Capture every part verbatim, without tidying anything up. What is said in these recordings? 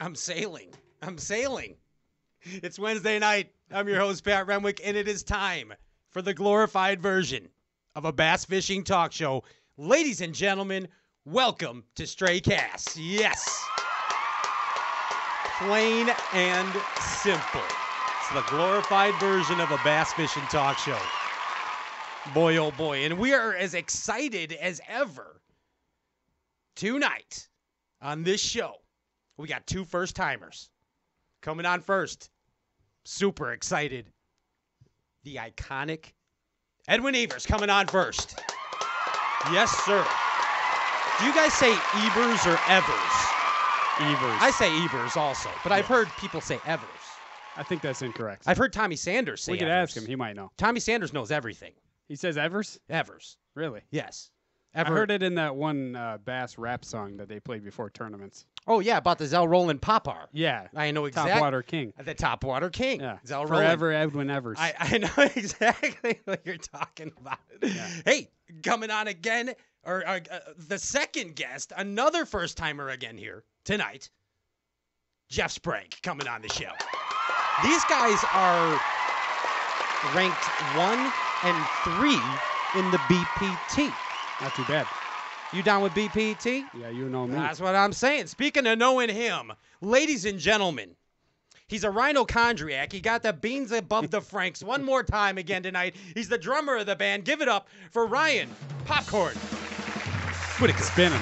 I'm sailing. I'm sailing. It's Wednesday night. I'm your host, Pat Renwick, and it is time for the glorified version of a bass fishing talk show. Ladies and gentlemen, welcome to Stray Casts. Yes. Plain and simple. It's the glorified version of a bass fishing talk show. Boy, oh boy. And we are as excited as ever tonight on this show. We got two first-timers coming on first. Super excited. The iconic Edwin Evers coming on first. Yes, sir. Do you guys say Evers or Evers? Evers. I say Evers also, but yes. I've heard people say Evers. I think that's incorrect. I've heard Tommy Sanders say Evers. We could Evers. ask him. He might know. Tommy Sanders knows everything. He says Evers? Evers. Really? Yes. Ever. I heard it in that one uh, bass rap song that they played before tournaments. Oh, yeah, about the Zell Roland Popar. Yeah. I know exactly. Topwater King. The Topwater King. Yeah. Zell Forever Roland. Edwin Evers. I, I know exactly what you're talking about. Yeah. Hey, coming on again, or uh, uh, the second guest, another first-timer again here tonight, Jeff Sprague coming on the show. These guys are ranked one and three in the B P T. Not too bad. You down with B P T? Yeah, you know me. That's what I'm saying. Speaking of knowing him, ladies and gentlemen, he's a rhinochondriac. He got the beans above the Franks one more time again tonight. He's the drummer of the band. Give it up for Ryan Popcorn. Whitaker. Spinning.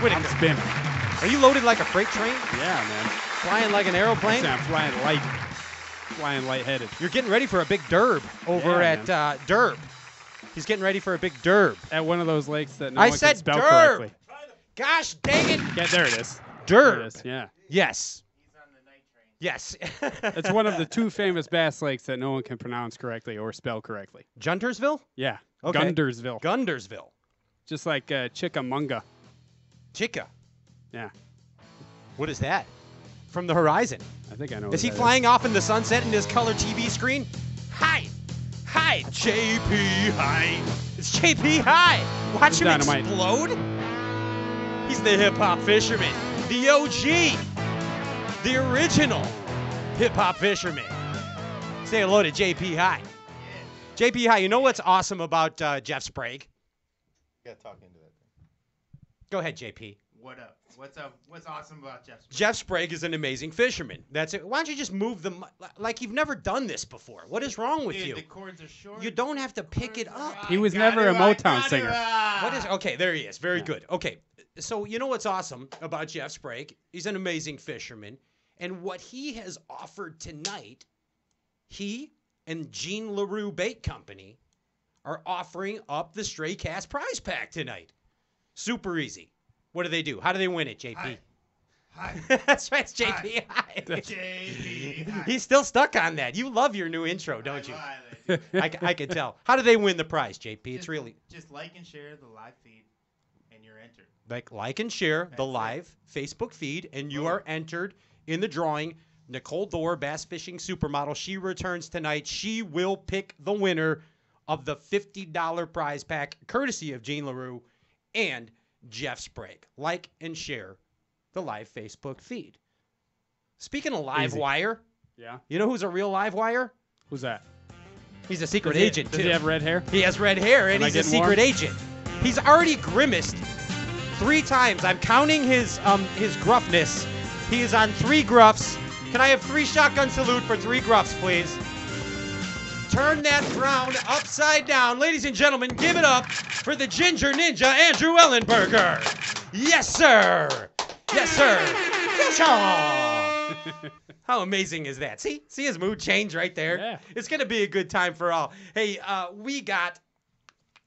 Whitaker. I'm spinning. Are you loaded like a freight train? Yeah, man. Flying like an aeroplane? I'm flying light. Flying lightheaded. You're getting ready for a big derb over yeah, at uh, Derb. He's getting ready for a big derb. At one of those lakes that no I one said can spell derb. Correctly. Gosh dang it. Yeah, there it is. Derb. It is. Yeah. Yes. He's on the night train. Yes. It's one of the two famous bass lakes that no one can pronounce correctly or spell correctly. Guntersville? Yeah. Okay. Guntersville. Guntersville. Just like uh, Chickamauga. Chica? Yeah. What is that? From the horizon. I think I know. Is he flying is. off in the sunset in his color T V screen? Hi. Hi, J P High. It's J P High. Watch it's him dynamite. explode. He's the hip-hop fisherman. The O G. The original hip-hop fisherman. Say hello to J P High. Yeah. J P High, you know what's awesome about uh, Jeff Sprague? You got to talk into it. Go ahead, J P. What up? What's up? What's awesome about Jeff Sprague? Jeff Sprague is an amazing fisherman. That's it. Why don't you just move the like you've never done this before? What is wrong with Dude, you? The cords are short. You don't have to pick it up. He was never a Motown singer. What is? Okay, there he is. Very yeah. good. Okay, so you know what's awesome about Jeff Sprague? He's an amazing fisherman, and what he has offered tonight, he and Gene Larew Bait Company are offering up the Stray Cast Prize Pack tonight. Super easy. What do they do? How do they win it, J P? Hi. Hi. That's right, it's J P. Hi. J P. Hi. He's still stuck on that. You love your new intro, don't I you? Lie, I, do. I, I can tell. How do they win the prize, J P? Just, it's really just like and share the live feed, and you're entered. Like like and share That's the live it. Facebook feed, and you oh. are entered in the drawing. Nicole Dorr, bass fishing supermodel. She returns tonight. She will pick the winner of the fifty dollar prize pack, courtesy of Gene Larew, and Jeff Sprague. Like and share the live Facebook feed. Speaking of live Easy. wire, yeah, you know who's a real live wire? Who's that? He's a secret does he, agent. Does too. he have red hair? He has red hair, and Am he's a secret warm? agent. He's already grimaced three times. I'm counting his um his gruffness. He is on three gruffs. Can I have three shotgun salute for three gruffs, please? Turn that frown upside down. Ladies and gentlemen, give it up for the Ginger Ninja, Andrew Ellenberger. Yes, sir. Yes, sir. Yes, How amazing is that? See? See his mood change right there? Yeah. It's going to be a good time for all. Hey, uh, we got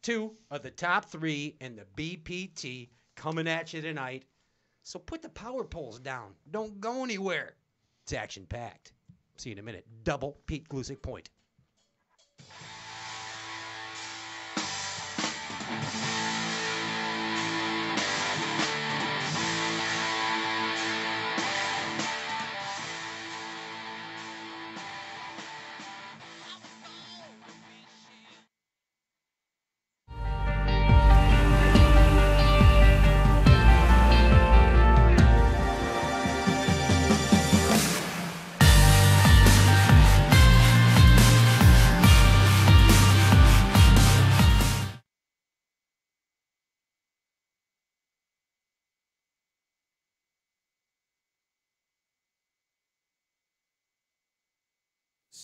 two of the top three in the B P T coming at you tonight. So put the power poles down. Don't go anywhere. It's action-packed. See you in a minute. Double Pete Glusick point.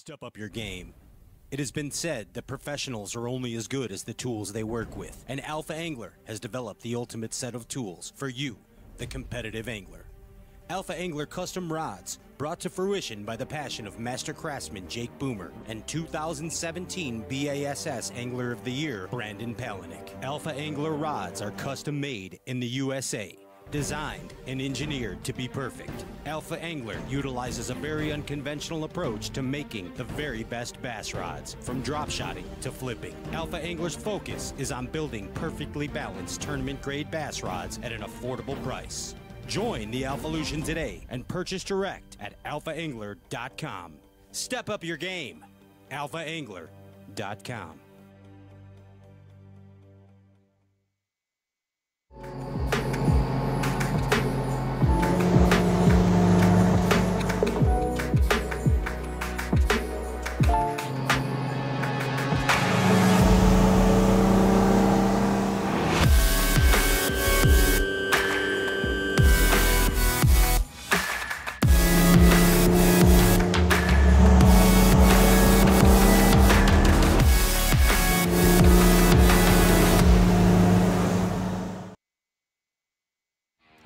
Step up your game. It has been said that professionals are only as good as the tools they work with, and Alpha Angler has developed the ultimate set of tools for you, the competitive angler. Alpha Angler custom rods, brought to fruition by the passion of master craftsman Jake Boomer and two thousand seventeen B A S S Angler of the Year Brandon Palinick. Alpha Angler rods are custom made in the U S A, designed and engineered to be perfect. Alpha Angler utilizes a very unconventional approach to making the very best bass rods, from drop shotting to flipping. Alpha Angler's focus is on building perfectly balanced tournament grade bass rods at an affordable price. Join the Alphalution today and purchase direct at alpha angler dot com. Step up your game, alpha angler dot com.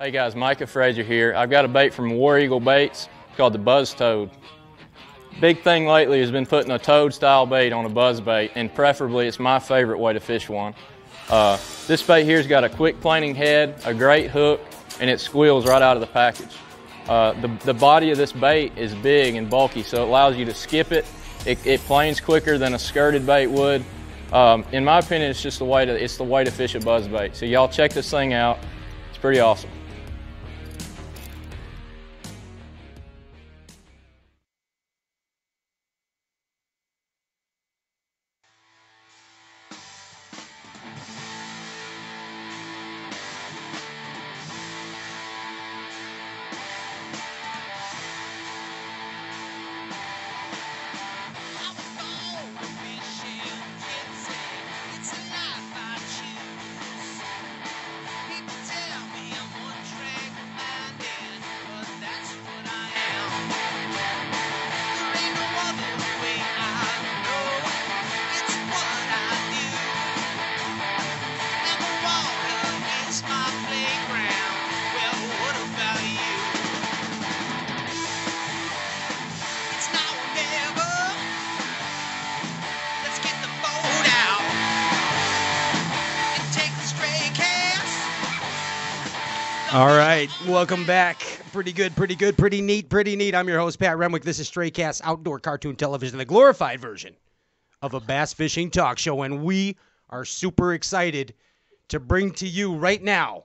Hey guys, Micah Fraser here. I've got a bait from War Eagle Baits. It's called the Buzz Toad. Big thing lately has been putting a toad style bait on a buzz bait, and preferably it's my favorite way to fish one. Uh, this bait here's got a quick planing head, a great hook, and it squeals right out of the package. Uh, the, the body of this bait is big and bulky, so it allows you to skip it. It, it planes quicker than a skirted bait would. Um, in my opinion, it's just the way to, it's the way to fish a buzz bait. So y'all check this thing out. It's pretty awesome. Welcome back. Pretty good, pretty good, pretty neat, pretty neat. I'm your host, Pat Renwick. This is Stray Casts Outdoor Cartoon Television, the glorified version of a bass fishing talk show. And we are super excited to bring to you right now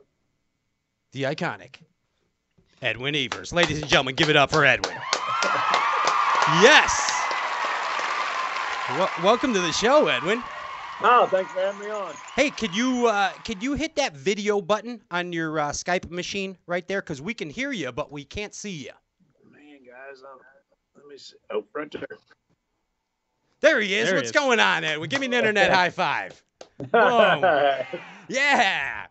the iconic Edwin Evers. Ladies and gentlemen, give it up for Edwin. Yes. Well, welcome to the show, Edwin. Oh, thanks for having me on. Hey, could you uh, could you hit that video button on your uh, Skype machine right there? Because we can hear you, but we can't see you. Man, guys, um, let me see. Oh, right there. There he is. There What's he is. going on, Edwin? Give me an internet high five. Whoa. Yeah.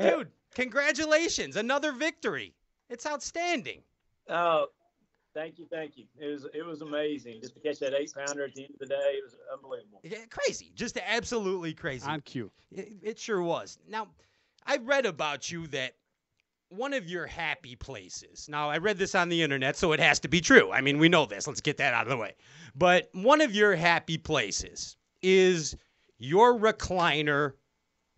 Dude, congratulations. Another victory. It's outstanding. Oh, thank you, thank you. It was it was amazing just to catch that eight pounder at the end of the day. It was unbelievable. Yeah, crazy, just absolutely crazy. On cue, it, it sure was. Now, I read about you that one of your happy places. Now, I read this on the internet, so it has to be true. I mean, we know this. Let's get that out of the way. But one of your happy places is your recliner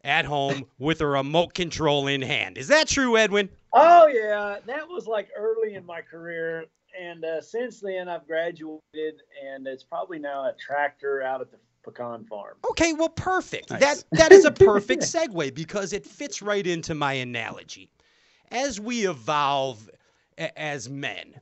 at home with a remote control in hand. Is that true, Edwin? Oh yeah, that was like early in my career. And uh, since then, I've graduated, and it's probably now a tractor out at the pecan farm. Okay, well, perfect. Nice. That That is a perfect segue because it fits right into my analogy. As we evolve as men,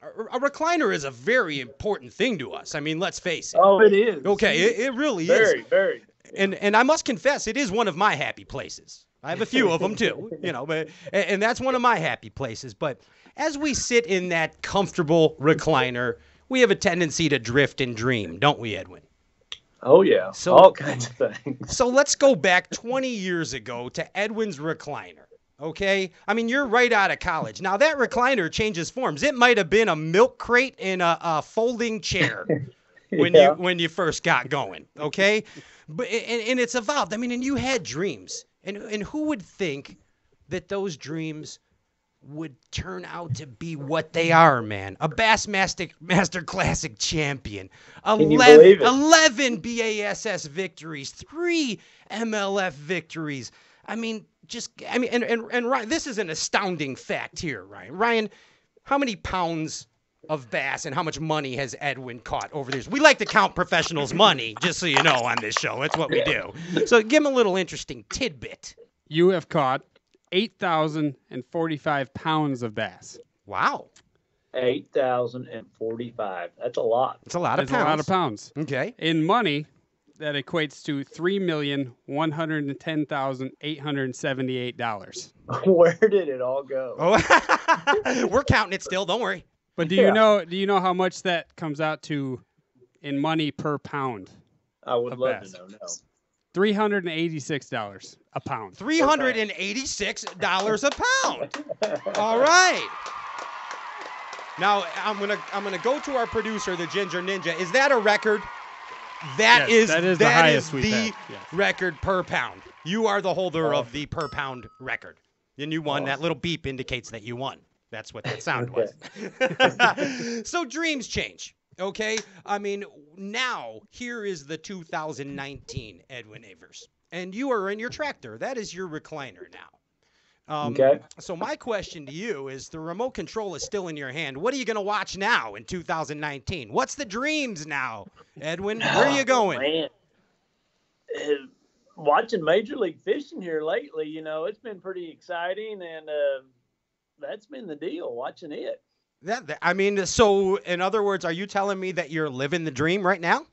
a, a recliner is a very important thing to us. I mean, let's face it. Oh, it is. Okay, it, it really very, is. Very, very. And, and I must confess, it is one of my happy places. I have a few of them, too, you know, but, and that's one of my happy places. But as we sit in that comfortable recliner, we have a tendency to drift and dream, don't we, Edwin? Oh, yeah. So, all kinds of things. So let's go back twenty years ago to Edwin's recliner, okay? I mean, you're right out of college. Now, that recliner changes forms. It might have been a milk crate and a, a folding chair. when yeah. you when you first got going, okay? But and, and it's evolved. I mean, and you had dreams, and and who would think that those dreams would turn out to be what they are, man? A Bassmaster Master Classic champion, eleven, eleven B A S S victories, three M L F victories. I mean, just I mean, and and and Ryan, this is an astounding fact here, Ryan. Ryan, how many pounds of bass and how much money has Edwin caught over the years? We like to count professionals' money, just so you know, on this show. That's what we do. So give him a little interesting tidbit. You have caught eight thousand forty-five pounds of bass. Wow. eight thousand forty-five. That's a lot. It's a lot of That's pounds. That's a lot of pounds. Okay. In money, that equates to three million one hundred ten thousand eight hundred seventy-eight dollars. Where did it all go? Oh, we're counting it still. Don't worry. But do you yeah. know? Do you know how much that comes out to in money per pound? I would love bass? to know. No. Three hundred and eighty-six dollars a pound. Three hundred and eighty-six dollars a pound. All right. Now I'm gonna I'm gonna go to our producer, the Ginger Ninja. Is that a record? That yes, is that is that the highest is we've the had. Yes. record per pound. You are the holder oh. of the per pound record, and you won. Oh. That little beep indicates that you won. That's what that sound was. So dreams change, okay? I mean, now here is the two thousand nineteen Edwin Evers, and you are in your tractor. That is your recliner now. Um, okay. So my question to you is, the remote control is still in your hand. What are you going to watch now in two thousand nineteen? What's the dreams now, Edwin? Where are you going? Oh, watching Major League Fishing here lately, you know, it's been pretty exciting, and uh, that's been the deal, watching it. That, that I mean, so in other words, are you telling me that you're living the dream right now?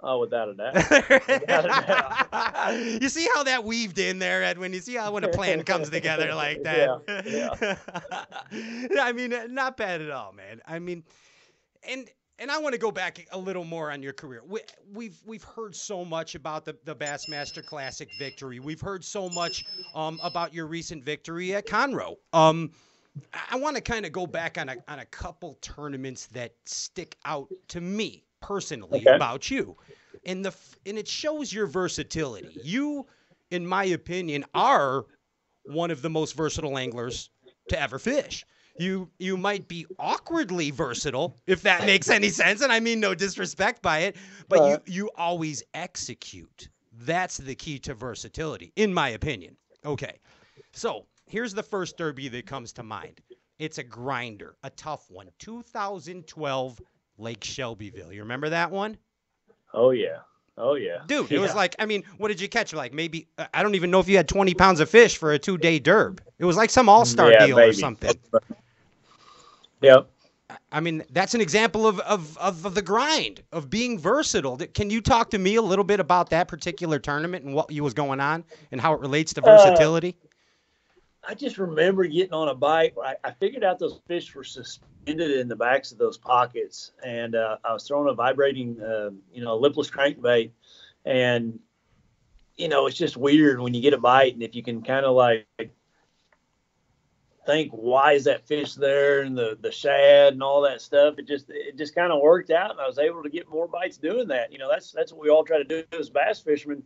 Oh, without a doubt. Without a doubt. You see how that weaved in there, Edwin? You see how when a plan comes together like that? Yeah, yeah. I mean, not bad at all, man. I mean, and and I want to go back a little more on your career. We, we've we've heard so much about the, the Bassmaster Classic victory. We've heard so much um, about your recent victory at Conroe. Um, I want to kind of go back on a on a couple tournaments that stick out to me personally okay. about you, and the and it shows your versatility. You, in my opinion, are one of the most versatile anglers to ever fish. You you might be awkwardly versatile, if that makes any sense, and I mean no disrespect by it, but uh, you you always execute. That's the key to versatility, in my opinion. Okay, so. Here's the first derby that comes to mind. It's a grinder, a tough one. two thousand twelve Lake Shelbyville. You remember that one? Oh, yeah. Oh, yeah. Dude, yeah. It was like, I mean, what did you catch? Like maybe, I don't even know if you had twenty pounds of fish for a two-day derb. It was like some all-star yeah, deal maybe. or something. Yep. I mean, that's an example of, of, of, of the grind, of being versatile. Can you talk to me a little bit about that particular tournament and what was going on and how it relates to versatility? Uh, I just remember getting on a bike. I, I figured out those fish were suspended in the backs of those pockets, and uh, I was throwing a vibrating, uh, you know, lipless crankbait, and you know, it's just weird when you get a bite, and if you can kind of like think, why is that fish there, and the the shad and all that stuff. It just it just kind of worked out, and I was able to get more bites doing that. You know, that's that's what we all try to do as bass fishermen.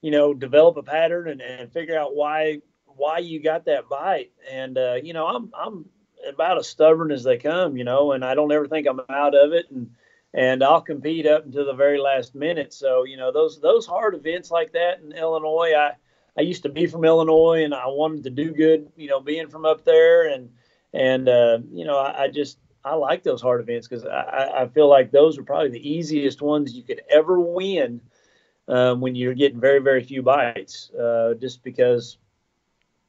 You know, develop a pattern and, and figure out why. why you got that bite. And uh you know i'm i'm about as stubborn as they come, you know, and I don't ever think I'm out of it, and and I'll compete up until the very last minute. So you know, those those hard events like that in Illinois, i i used to be from Illinois, and I wanted to do good, you know, being from up there, and and uh you know, i, I just i like those hard events because i i feel like those are probably the easiest ones you could ever win um when you're getting very very few bites, uh just because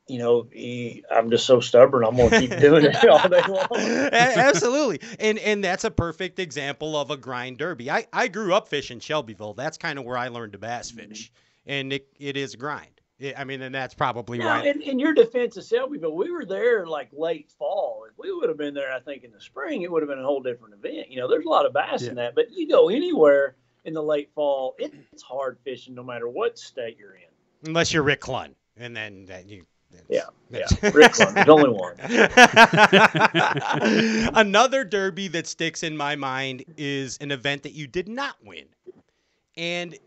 you know, he, I'm just so stubborn. I'm going to keep doing it all day long. Absolutely. And and that's a perfect example of a grind derby. I, I grew up fishing Shelbyville. That's kind of where I learned to bass fish. And it, it is grind. It, I mean, and that's probably yeah, right. In, in your defense of Shelbyville, we were there like late fall. If we would have been there, I think, in the spring, it would have been a whole different event. You know, there's a lot of bass yeah. in that. But you go anywhere in the late fall, it, it's hard fishing no matter what state you're in. Unless you're Rick Clunn. And then that you... Clunn. Yeah, yeah. Rick Clunn. There's only one. Another derby that sticks in my mind is an event that you did not win, and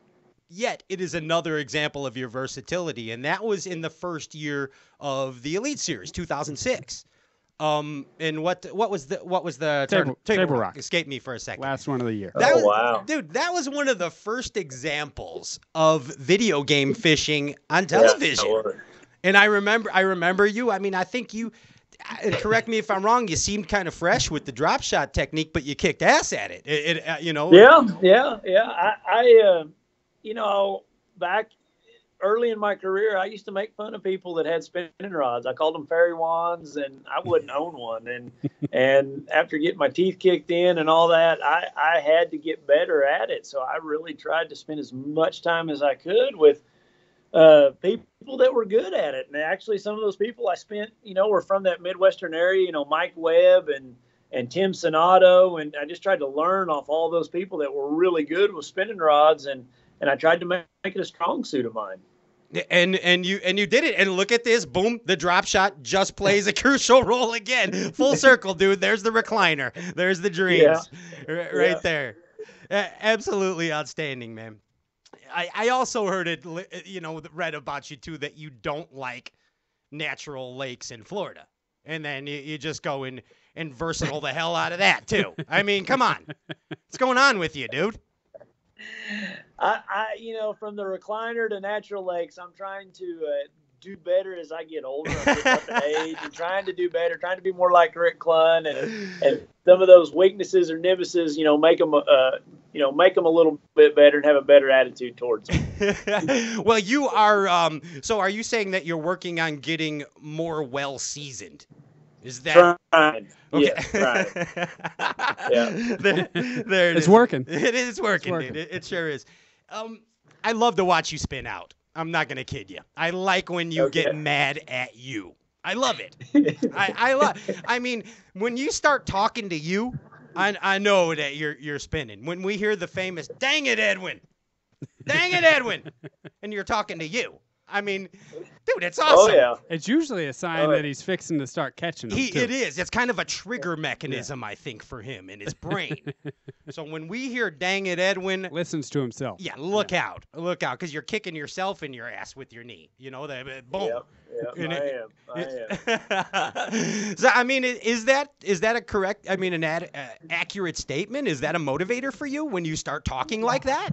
yet it is another example of your versatility, and that was in the first year of the Elite Series, two thousand six. Um, and what what was the what was the table, table, table rock? Escape me for a second. Last one of the year. That oh was, wow, dude, that was one of the first examples of video game fishing on television. Yeah, and I remember, I remember you. I mean, I think you. And correct me if I'm wrong. You seemed kind of fresh with the drop shot technique, but you kicked ass at it. It, it uh, you know. Yeah, yeah, yeah. I, I uh, you know, back early in my career, I used to make fun of people that had spinning rods. I called them fairy wands, and I wouldn't own one. And and after getting my teeth kicked in and all that, I, I had to get better at it. So I really tried to spend as much time as I could with uh, people that were good at it. And actually, some of those people I spent, you know, were from that Midwestern area, you know, Mike Webb and, and Tim Sonato. And I just tried to learn off all those people that were really good with spinning rods, and And I tried to make it a strong suit of mine. And and you and you did it. And look at this. Boom. The drop shot just plays a crucial role again. Full circle, dude. There's the recliner. There's the dreams. Yeah. R- right yeah. there. Uh, absolutely outstanding, man. I, I also heard it, you know, read about you, too, that you don't like natural lakes in Florida. And then you, you just go in and versatile the hell out of that, too. I mean, come on. What's going on with you, dude? I, I, you know, from the recliner to natural lakes, I'm trying to uh, do better as I get older. I'm up in age and trying to do better, trying to be more like Rick Clunn, and and some of those weaknesses or nimbusses, you know, make them, uh, you know, make them a little bit better and have a better attitude towards them. Well, you are. Um, so, are you saying that you're working on getting more well seasoned? Is that trying? Okay. Yeah, trying. Yeah. There, there it it's is. Working. It is working, working. dude. It, it sure is. Um, I love to watch you spin out. I'm not gonna kid you. I like when you okay. get mad at you. I love it. I, I love. I mean, when you start talking to you, I I know that you're you're spinning. When we hear the famous "Dang it, Edwin! Dang it, Edwin!" and you're talking to you. I mean, dude, it's awesome. Oh, yeah. It's usually a sign oh, that he's fixing to start catching them, he, too. It is. It's kind of a trigger mechanism, yeah. I think, for him in his brain. So when we hear, dang it, Edwin. Listens to himself. Yeah, look yeah. out. Look out, because you're kicking yourself in your ass with your knee. You know, that boom. Yep, yep, I it, am. I am. So, I mean, is that is that a correct, I mean, an ad, uh, accurate statement? Is that a motivator for you when you start talking like that?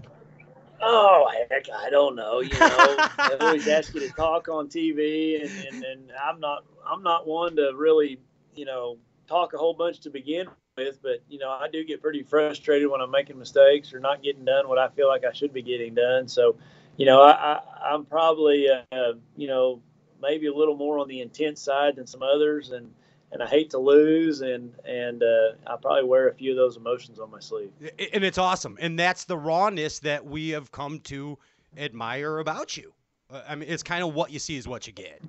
Oh, heck, I don't know. You know, they always ask you to talk on T V, and, and, and I'm not, I'm not one to really, you know, talk a whole bunch to begin with. But you know, I do get pretty frustrated when I'm making mistakes or not getting done what I feel like I should be getting done. So, you know, I, I I'm probably, uh, you know, maybe a little more on the intense side than some others, and. And I hate to lose, and and uh, I probably wear a few of those emotions on my sleeve. And it's awesome, and that's the rawness that we have come to admire about you. Uh, I mean, it's kind of what you see is what you get.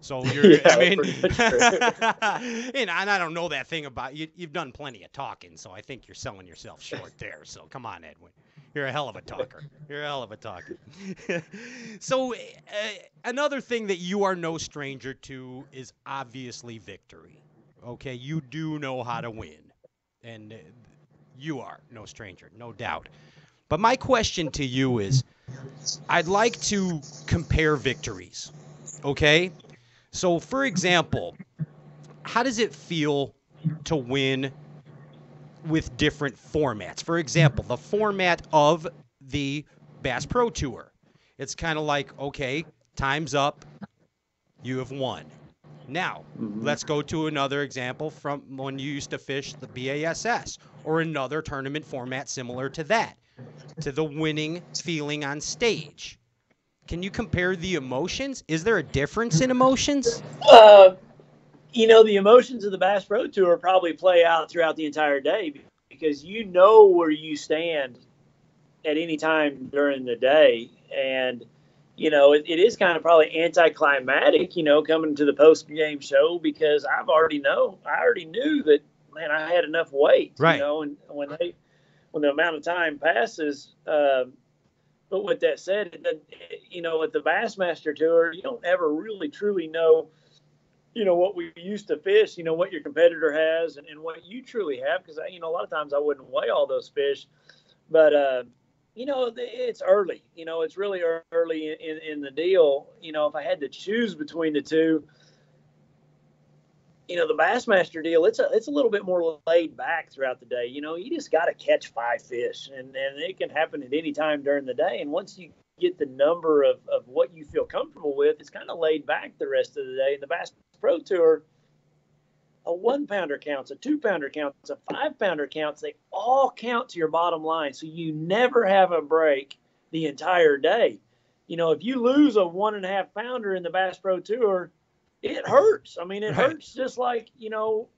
So you're, yeah, I mean, and, I, and I don't know that thing about you. You've done plenty of talking, so I think you're selling yourself short there. So come on, Edwin, you're a hell of a talker. You're a hell of a talker. So uh, another thing that you are no stranger to is obviously victory. Okay, you do know how to win, and you are no stranger, no doubt. But my question to you is, I'd like to compare victories, okay? So, for example, how does it feel to win with different formats? For example, the format of the Bass Pro Tour. It's kind of like, okay, time's up, you have won. Now, let's go to another example from when you used to fish the B A S S or another tournament format similar to that, to the winning feeling on stage. Can you compare the emotions? Is there a difference in emotions? Uh, you know, the emotions of the Bass Pro Tour probably play out throughout the entire day because you know where you stand at any time during the day. And, you know, it, it is kind of probably anticlimactic, you know, coming to the post-game show because I've already know, I already knew that, man, I had enough weight, right. You know, and when they, when the amount of time passes, um, uh, but with that said, it, it, you know, at the Bassmaster Tour, you don't ever really truly know, you know, what we used to fish, you know, what your competitor has and, and what you truly have. Because, you know, a lot of times I wouldn't weigh all those fish. But, uh, you know, it's early. You know, it's really early in, in, in the deal. You know, if I had to choose between the two, you know, the Bassmaster deal, it's a, it's a little bit more laid back throughout the day. You know, you just got to catch five fish, and, and it can happen at any time during the day. And once you get the number of, of what you feel comfortable with, it's kind of laid back the rest of the day. And the Bass Pro Tour, a one-pounder counts, a two-pounder counts, a five-pounder counts. They all count to your bottom line, so you never have a break the entire day. You know, if you lose a one-and-a-half-pounder in the Bass Pro Tour, it hurts. I mean, it right. hurts just like, you know,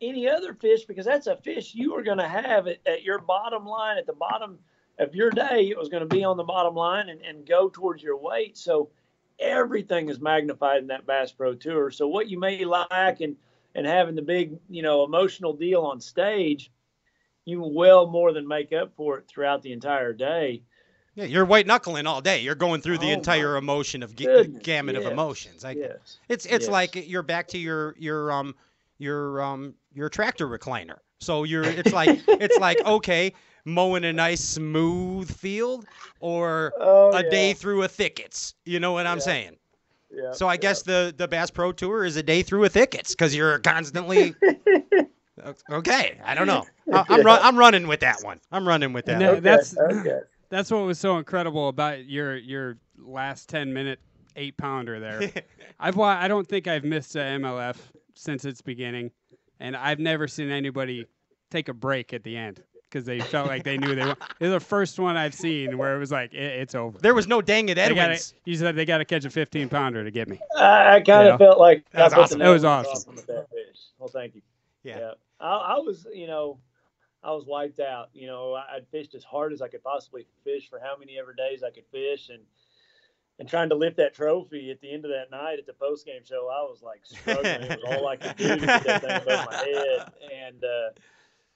any other fish, because that's a fish you are going to have at, at your bottom line, at the bottom of your day. It was going to be on the bottom line and, and go towards your weight. So everything is magnified in that Bass Pro Tour. So what you may lack and, and having the big, you know, emotional deal on stage, you will well more than make up for it throughout the entire day. Yeah, you're white knuckling all day. You're going through the oh entire emotion of ga- gamut yes. of emotions. I, yes. It's it's yes. like you're back to your your um your um your tractor recliner. So you're it's like it's like okay, mowing a nice smooth field or oh, a yeah. day through a thickets. You know what yeah. I'm saying? Yeah. So I yeah. guess the the Bass Pro Tour is a day through a thickets because you're constantly. Okay, I don't know. I, I'm run, I'm running with that one. I'm running with that. No, okay. that's. Okay. That's what was so incredible about your your last ten minute eight pounder there. I've I don't think I've missed a M L F since its beginning, and I've never seen anybody take a break at the end because they felt like they knew they were. It was the first one I've seen where it was like it, it's over. There was no dang it, Edwins. You said they got to catch a fifteen pounder to get me. I, I kind of you know? felt like that was awesome. That was awesome. With that fish. Well, thank you. Yeah, yeah. I, I was you know. I was wiped out. You know, I'd fished as hard as I could possibly fish for how many ever days I could fish, and and trying to lift that trophy at the end of that night at the post game show, I was like struggling. It was all I could do to get that thing above my head. And uh,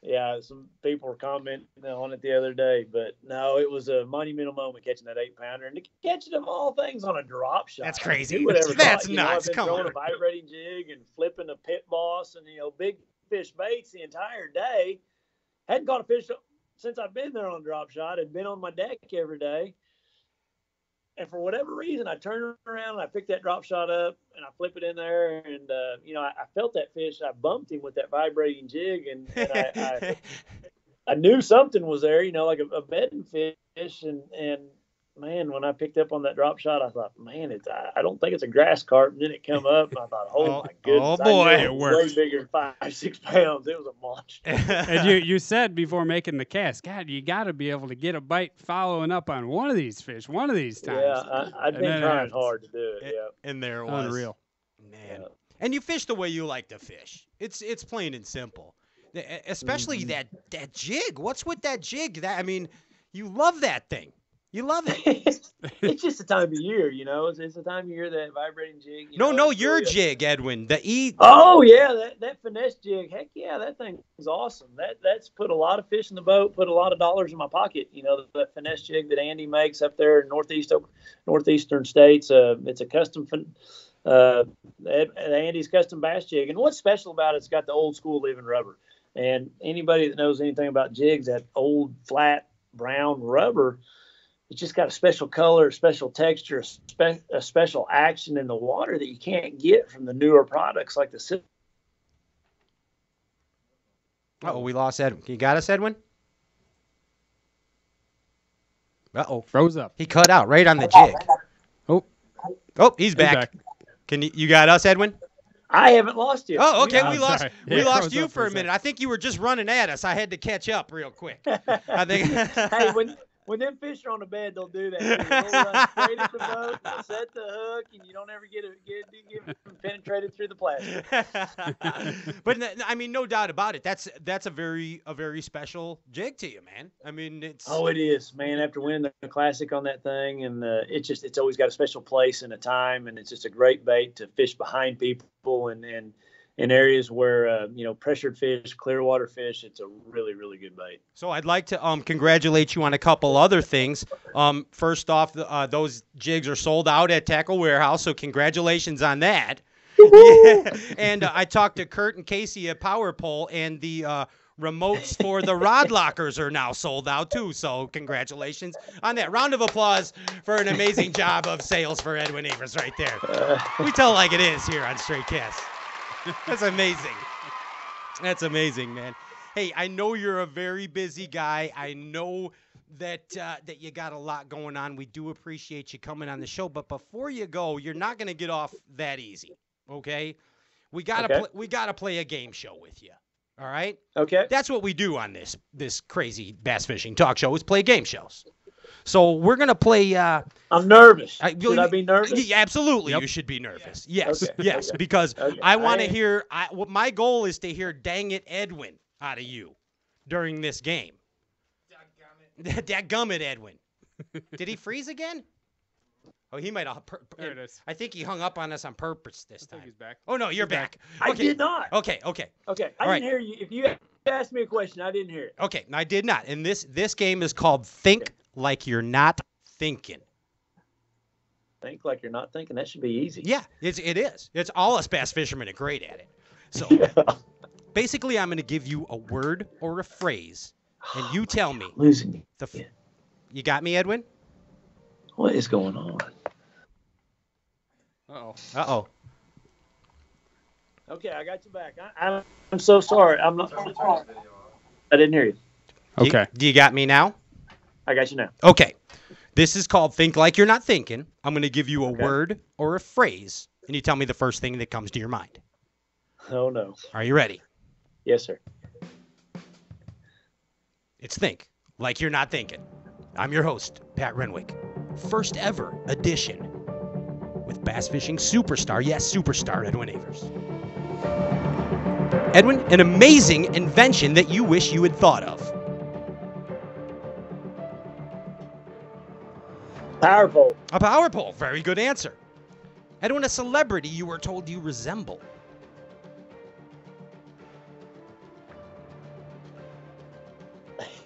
yeah, some people were commenting on it the other day, but no, it was a monumental moment catching that eight pounder and to catch it of all things on a drop shot. That's crazy. That's, that's you know, nuts. I've been Come throwing on. a vibrating jig and flipping a pit boss and you know big fish baits the entire day. Hadn't caught a fish since I've been there on drop shot. Had been on my deck every day. And for whatever reason, I turned around and I picked that drop shot up and I flip it in there. And, uh, you know, I, I felt that fish. I bumped him with that vibrating jig. And, and I, I I knew something was there, you know, like a, a bedding fish. And, and, man, when I picked up on that drop shot, I thought, man, it's I, I don't think it's a grass carp. And then it come up, and I thought, oh, oh my goodness. Oh, boy, it worked. Way bigger than five, six pounds. It was a monster. And you, you said before making the cast, God, you got to be able to get a bite following up on one of these fish one of these times. Yeah, I, I'd and been trying hard to do it, it yeah. And there it was. Unreal. Man. Yeah. And you fish the way you like to fish. It's it's plain and simple, especially mm-hmm. that, that jig. What's with that jig? That I mean, you love that thing. You love it. It's just the time of year, you know. It's, it's the time of year that vibrating jig. You no, know, no, your really jig, a... Edwin. The E. Oh yeah, that, that finesse jig. Heck yeah, that thing is awesome. That that's put a lot of fish in the boat, put a lot of dollars in my pocket. You know, that finesse jig that Andy makes up there in northeast northeastern states. Uh, it's a custom, uh, Andy's custom bass jig. And what's special about it? It's got the old school living rubber. And anybody that knows anything about jigs, that old flat brown rubber. It's just got a special color, special texture, spe- a special action in the water that you can't get from the newer products like the. Uh-oh, we lost Edwin. You got us, Edwin? Uh-oh. Froze up. He cut out right on the jig. Oh, oh, he's back. He's back. Can you, you got us, Edwin? I haven't lost you. Oh, okay. No, we lost sorry. we yeah, lost you for a minute. I think you were just running at us. I had to catch up real quick. I think. Hey, when... When them fish are on the bed, they'll do that. They'll run straight at the boat, they'll set the hook, and you don't ever get it get, get penetrated through the plastic. But I mean, no doubt about it. That's that's a very a very special jig to you, man. I mean, it's oh, it is, man. After winning the classic on that thing, and uh, it's just it's always got a special place and a time, and it's just a great bait to fish behind people and and in areas where, uh, you know, pressured fish, clear water fish, it's a really, really good bait. So I'd like to um, congratulate you on a couple other things. Um, first off, the, uh, those jigs are sold out at Tackle Warehouse, so congratulations on that. Yeah. And uh, I talked to Kurt and Casey at PowerPole, and the uh, remotes for the rod lockers are now sold out too, so congratulations on that. Round of applause for an amazing job of sales for Edwin Evers right there. We tell like it is here on Stray Casts. That's amazing. That's amazing, man. Hey, I know you're a very busy guy. I know that uh, that you got a lot going on. We do appreciate you coming on the show, but before you go, you're not going to get off that easy, okay? We gotta okay. Pl- we gotta play a game show with you. All right? Okay. That's what we do on this this crazy bass fishing talk show, is play game shows. So we're going to play. Uh, I'm nervous. I, should I be nervous? Yeah, absolutely. Yep. You should be nervous. Yeah. Yes. Okay. Yes. Okay. Because okay. I want to hear. I, well, my goal is to hear dang it, Edwin, out of you during this game. Dadgummit. Dadgummit, Edwin. Did he freeze again? Oh, he might have. Per- there it is. I think he hung up on us on purpose this time. I think he's back. Oh, no, you're back. back. I okay. did not. Okay. Okay. Okay. I All didn't right. hear you. If you asked me a question, I didn't hear it. Okay. I did not. And this, this game is called Think okay. Like You're Not Thinking. Think like you're not thinking. That should be easy. Yeah, it's, it is. It's all us bass fishermen are great at it. So yeah. Basically, I'm going to give you a word or a phrase, and you tell me. Losing me. The f- yeah. You got me, Edwin? What is going on? Uh-oh. Uh-oh. Okay, I got you back. I, I, I'm so sorry. I'm not. I didn't hear you. Okay. Do you, do you got me now? I got you now. Okay. This is called Think Like You're Not Thinking. I'm going to give you a okay. word or a phrase, and you tell me the first thing that comes to your mind. Oh, no. Are you ready? Yes, sir. It's Think Like You're Not Thinking. I'm your host, Pat Renwick. First ever edition with bass fishing superstar, yes, superstar Edwin Evers. Edwin, an amazing invention that you wish you had thought of. PowerPole. A PowerPole. Very good answer. Edwin, a celebrity you were told you resemble.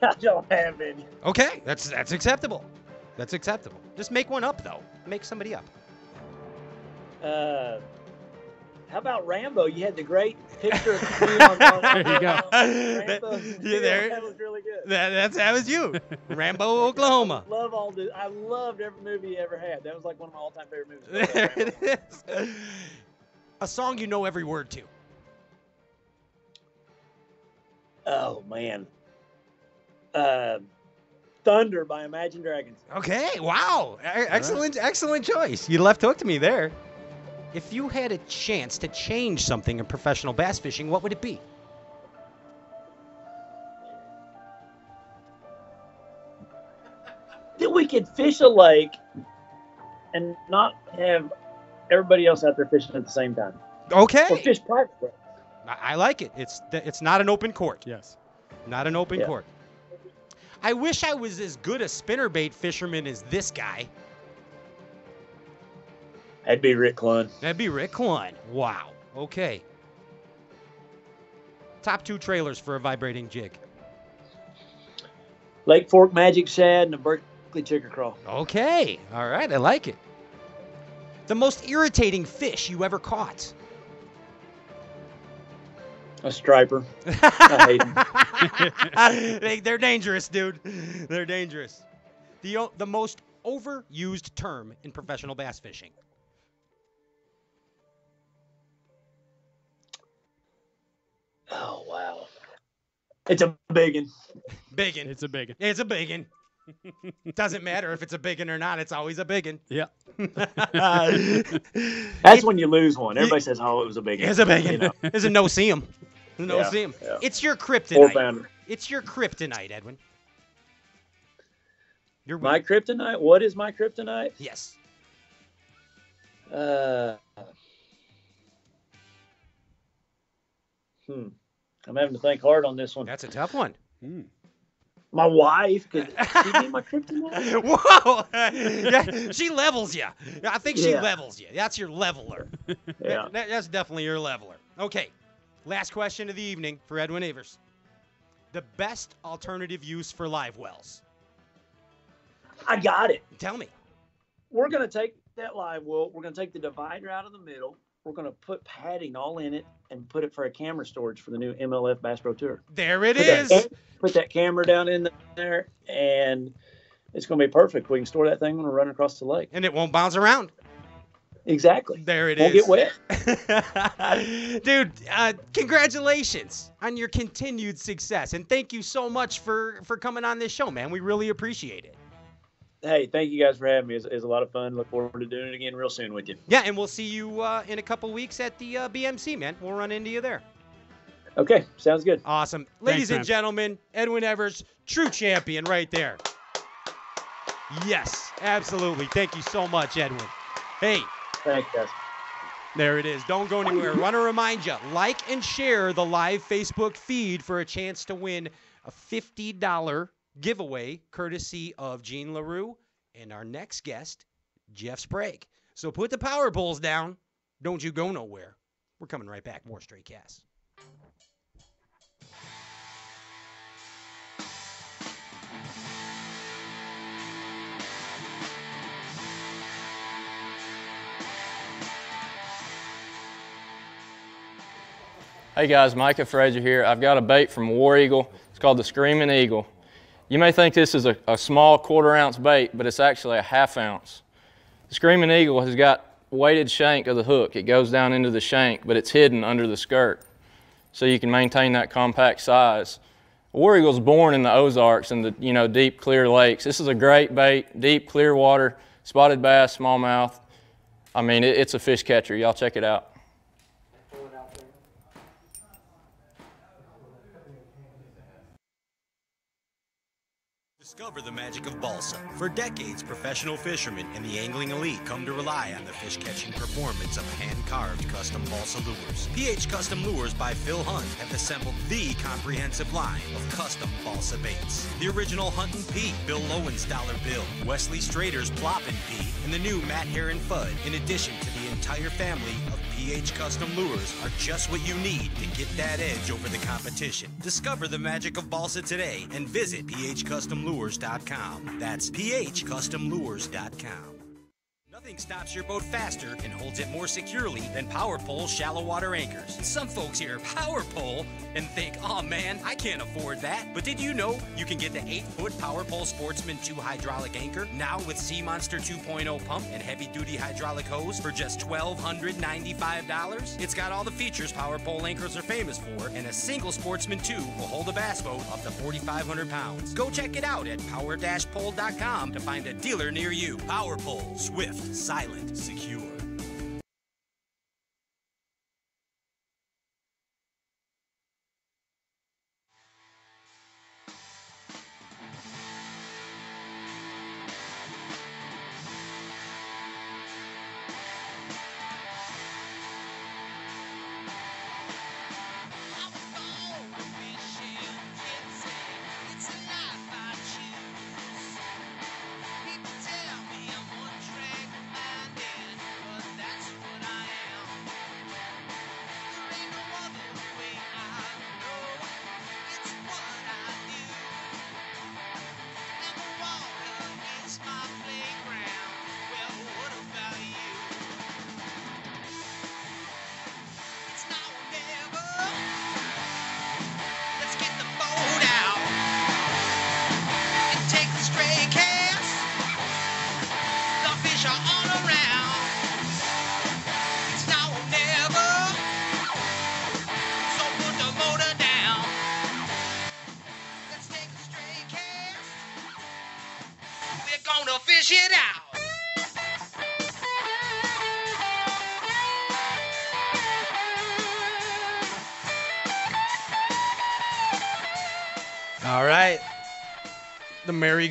I don't have any. Okay, that's that's acceptable. That's acceptable. Just make one up, though. Make somebody up. Uh, how about Rambo? You had the great picture of on, on, there you go. Rambo, that, yeah, there. That was really good. That, that's, that was you. Rambo, Oklahoma. I love all the, I loved every movie you ever had. That was like one of my all-time favorite movies. There it is. A song you know every word to. Oh, man. Uh, Thunder by Imagine Dragons. Okay, wow. Excellent, right. Excellent choice. You left hooked me there. If you had a chance to change something in professional bass fishing, what would it be? That we could fish a lake and not have everybody else out there fishing at the same time. Okay. Or fish private. I like it. It's it's not an open court. Yes. Not an open yeah. court. I wish I was as good a spinnerbait fisherman as this guy. That'd be Rick Clunn. That'd be Rick Clunn. Wow. Okay. Top two trailers for a vibrating jig. Lake Fork Magic Shad and a Berkeley Chigger Crawl. Okay. All right. I like it. The most irritating fish you ever caught. A striper. I hate them. they, they're dangerous, dude. They're dangerous. The the most overused term in professional bass fishing. Oh, wow. It's a biggin. Biggin. It's a biggin. It's a biggin. Doesn't matter if it's a biggin or not. It's always a biggin. Yeah. That's it, when you lose one. Everybody it, says, oh, it was a biggin. It's a biggin. You know? It's a no-see 'em. No yeah, see 'em. Yeah. It's your kryptonite. It's your kryptonite, Edwin. Your my kryptonite? What is my kryptonite? Yes. Uh. Hmm. I'm having to think hard on this one. That's a tough one. Hmm. My wife could she be my kryptonite. Whoa! Yeah, she levels you. I think she yeah. levels you. That's your leveler. Yeah. That, that's definitely your leveler. Okay, last question of the evening for Edwin Evers. The best alternative use for live wells. I got it. Tell me. We're going to take that live well. We're going to take the divider out of the middle. We're going to put padding all in it and put it for a camera storage for the new M L F Bass Pro Tour. There it put is. That, put that camera down in there, and it's going to be perfect. We can store that thing when we're running across the lake. And it won't bounce around. Exactly. There it won't is. Won't get wet. Dude, uh, congratulations on your continued success, and thank you so much for, for coming on this show, man. We really appreciate it. Hey, thank you guys for having me. It was, it was a lot of fun. Look forward to doing it again real soon with you. Yeah, and we'll see you uh, in a couple weeks at the uh, B M C, man. We'll run into you there. Okay, sounds good. Awesome. Ladies Thanks, and man. gentlemen, Edwin Evers, true champion right there. Yes, absolutely. Thank you so much, Edwin. Hey. Thanks, guys. There it is. Don't go anywhere. I want to remind you, like and share the live Facebook feed for a chance to win a fifty dollars giveaway courtesy of Gene Larew and our next guest, Jeff Sprague. So put the power poles down. Don't you go nowhere. We're coming right back. More Stray Casts. Hey guys, Micah Fraser here. I've got a bait from War Eagle. It's called the Screaming Eagle. You may think this is a, a small quarter ounce bait, but it's actually a half ounce. The Screaming Eagle has got weighted shank of the hook. It goes down into the shank, but it's hidden under the skirt, so you can maintain that compact size. War Eagle's born in the Ozarks and the you know deep clear lakes. This is a great bait, deep clear water, spotted bass, smallmouth. I mean, it, it's a fish catcher. Y'all check it out. Discover the magic of balsa. For decades, professional fishermen and the angling elite come to rely on the fish-catching performance of hand-carved custom balsa lures. P H Custom Lures by Phil Hunt have assembled the comprehensive line of custom balsa baits. The original Hunt and Pete, Bill Lowen's Dollar Bill, Wesley Strader's Plop and Pete, and the new Matt Heron Fudd, in addition to the entire family of P H Custom Lures, are just what you need to get that edge over the competition. Discover the magic of balsa today and visit P H Custom Lures dot com. That's P H Custom Lures dot com. Nothing stops your boat faster and holds it more securely than PowerPole shallow water anchors. Some folks hear PowerPole and think, oh man, I can't afford that. But did you know you can get the eight foot PowerPole Sportsman two hydraulic anchor now with Sea Monster two point oh pump and heavy-duty hydraulic hose for just one thousand two hundred ninety-five dollars? It's got all the features PowerPole anchors are famous for, and a single Sportsman two will hold a bass boat up to forty-five hundred pounds. Go check it out at power pole dot com to find a dealer near you. PowerPole, swift, silent, secure.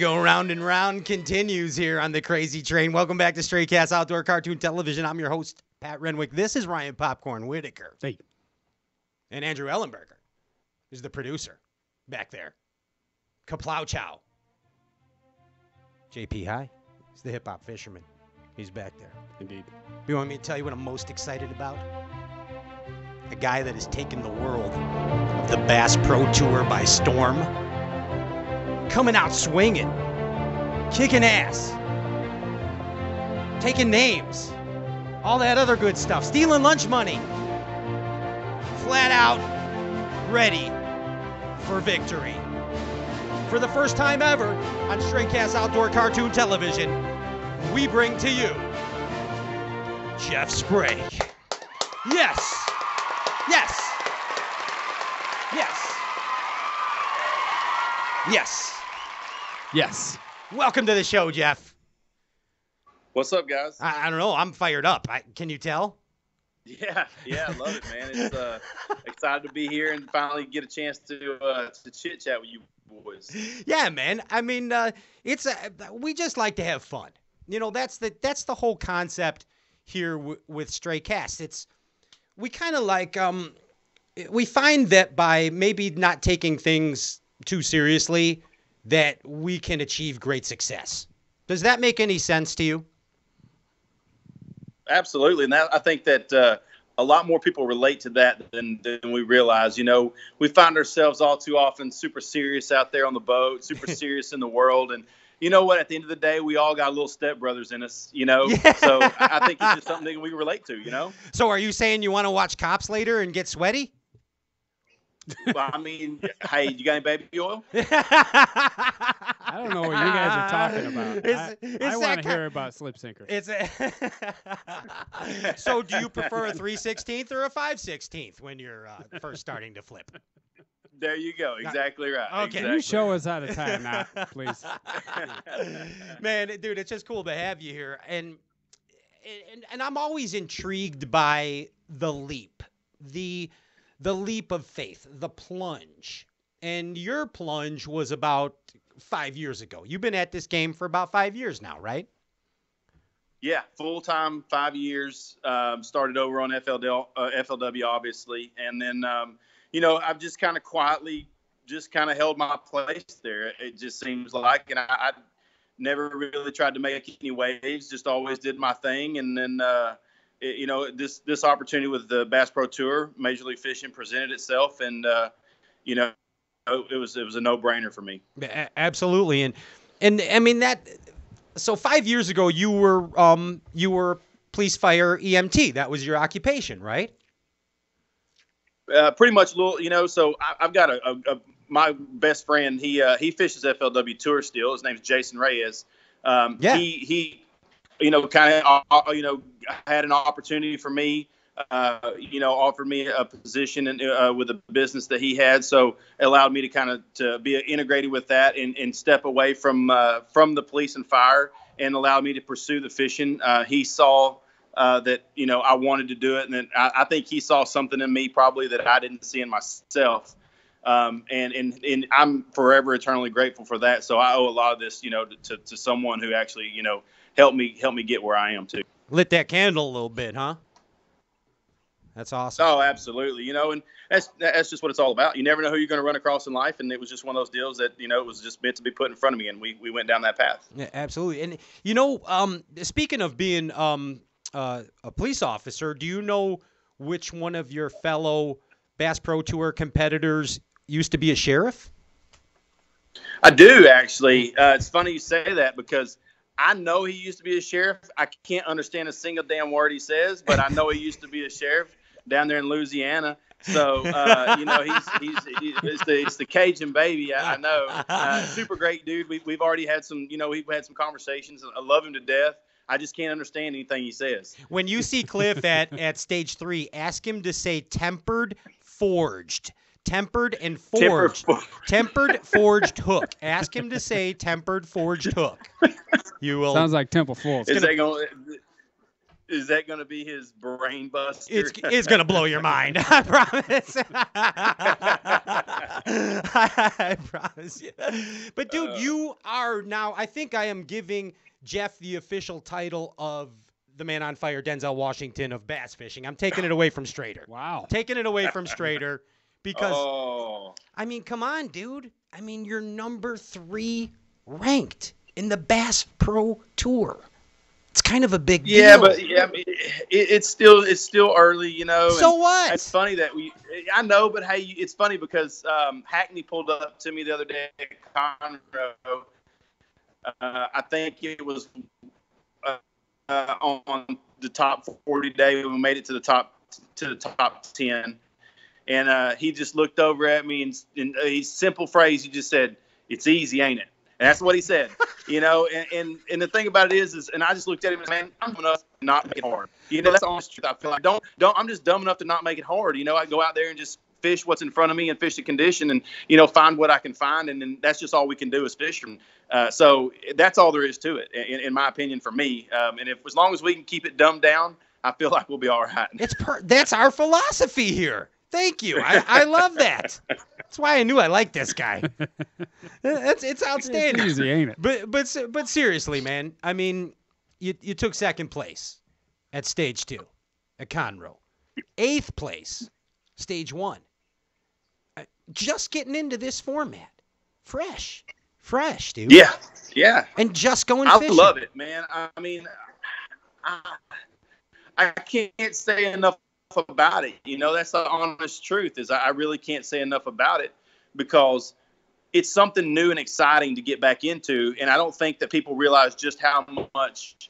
Go round and round continues here on the Crazy Train. Welcome back to Stray Cast Outdoor Cartoon Television. I'm your host, Pat Renwick. This is Ryan Popcorn Whitaker. Hey. And Andrew Ellenberger is the producer back there. Kaplow Chow. J P High is the hip-hop fisherman. He's back there. Indeed. You want me to tell you what I'm most excited about? a guy that has taken the world of the Bass Pro Tour by storm. Coming out swinging, kicking ass, taking names, all that other good stuff, stealing lunch money, flat out ready for victory. For the first time ever on Stray Casts Outdoor Cartoon Television, we bring to you Jeff Sprague. Yes, yes, yes, yes, yes. Welcome to the show, Jeff. What's up, guys? I, I don't know. I'm fired up. I, can you tell? Yeah, yeah, I love it, man. It's uh, excited to be here and finally get a chance to uh, to chit chat with you boys. Yeah, man. I mean, uh, it's uh, we just like to have fun. You know, that's the that's the whole concept here w with Stray Casts. It's we kind of like um, we find that by maybe not taking things too seriously, that we can achieve great success. Does that make any sense to you? Absolutely. And that, I think that uh, a lot more people relate to that than, than we realize. You know, we find ourselves all too often super serious out there on the boat, super serious in the world. And you know what? At the end of the day, we all got little stepbrothers in us, you know. Yeah. So I think it's just something we relate to, you know. So are you saying you want to watch Cops later and get sweaty? Well, I mean, hey, you got any baby oil? I don't know what you guys are talking about. It's, it's I, I want to hear about slip sinker. It's a so do you prefer a three sixteenth or a five sixteenth when you're uh, first starting to flip? There you go. Exactly right. Okay. Exactly. Can you show us how to tie a knot, please? Man, dude, it's just cool to have you here. And, and, and I'm always intrigued by the leap, the the leap of faith, the plunge. And your plunge was about five years ago. You've been at this game for about five years now, right? Yeah, full-time, five years. Um, started over on F L D, uh, F L W, obviously. And then, um, you know, I've just kind of quietly just kind of held my place there, it just seems like. And I, I never really tried to make any waves, just always did my thing. And then, uh, it, you know, this this opportunity with the Bass Pro Tour, Major League Fishing, presented itself, and uh, you know, it was it was a no brainer for me. Absolutely, and and I mean that. So five years ago, you were um you were police fire E M T. That was your occupation, right? Uh, pretty much, little you know. So I, I've got a, a, a my best friend. He uh, he fishes F L W Tour still. His name's Jason Reyes. Um, yeah. He he. You know, kind of, you know, had an opportunity for me, uh, you know, offered me a position in, uh, with a business that he had. So it allowed me to kind of to be integrated with that and, and step away from uh, from the police and fire, and allowed me to pursue the fishing. Uh, he saw uh, that, you know, I wanted to do it. And then I, I think he saw something in me probably that I didn't see in myself. Um, and, and, and I'm forever eternally grateful for that. So I owe a lot of this, you know, to, to someone who actually, you know, help me, help me get where I am too. Lit that candle a little bit, huh? That's awesome. Oh, absolutely. You know, and that's, that's just what it's all about. You never know who you're going to run across in life. And it was just one of those deals that, you know, it was just meant to be put in front of me. And we, we went down that path. Yeah, absolutely. And, you know, um, speaking of being um, uh, a police officer, do you know which one of your fellow Bass Pro Tour competitors used to be a sheriff? I do, actually. Uh, it's funny you say that because I know he used to be a sheriff. I can't understand a single damn word he says, but I know he used to be a sheriff down there in Louisiana. So, uh, you know, he's, he's, he's it's, the, it's the Cajun baby. I, I know. Uh, super great dude. We, we've already had some, you know, we've had some conversations. I love him to death. I just can't understand anything he says. When you see Cliff at, at stage three, ask him to say tempered forged. Tempered and forged. Tempered, for tempered forged hook. Ask him to say tempered forged hook. You will. Sounds like Temple Fools. Is, is that going to be his brain buster? It's, it's going to blow your mind. I promise. I, I promise you. But, dude, uh, you are now, I think I am giving Jeff the official title of the man on fire, Denzel Washington of bass fishing. I'm taking it away from Strader. Wow. Taking it away from Strader. Because, oh. I mean, come on, dude. I mean, you're number three ranked in the Bass Pro Tour. It's kind of a big deal. Yeah, but yeah, I mean, it, it's still it's still early, you know. So and what? It's funny that we I know, but hey, it's funny because um, Hackney pulled up to me the other day at Conroe. Uh, I think it was uh, uh, on the top forty day when we made it to the top to the top ten, and uh, he just looked over at me and, and a simple phrase he just said, "It's easy, ain't it?" And that's what he said, you know, and, and, and the thing about it is, is, and I just looked at him and said, man, I'm dumb enough to not make it hard. You know, that's the honest truth. I feel like don't, don't, I'm just dumb enough to not make it hard. You know, I go out there and just fish what's in front of me and fish the condition and, you know, find what I can find. And then that's just all we can do as fishermen. Uh, so that's all there is to it, in, in my opinion, for me. Um, and if, as long as we can keep it dumbed down, I feel like we'll be all right. It's per that's our philosophy here. Thank you. I, I love that. That's why I knew I liked this guy. That's it's outstanding. It's easy, ain't it? But but but seriously, man. I mean, you you took second place at stage two, at Conroe, eighth place, stage one. Just getting into this format, fresh, fresh, dude. Yeah, yeah. And just going fishing. I love it, man. I mean, I I can't say enough about it. You know, that's the honest truth, is I really can't say enough about it, because it's something new and exciting to get back into, and I don't think that people realize just how much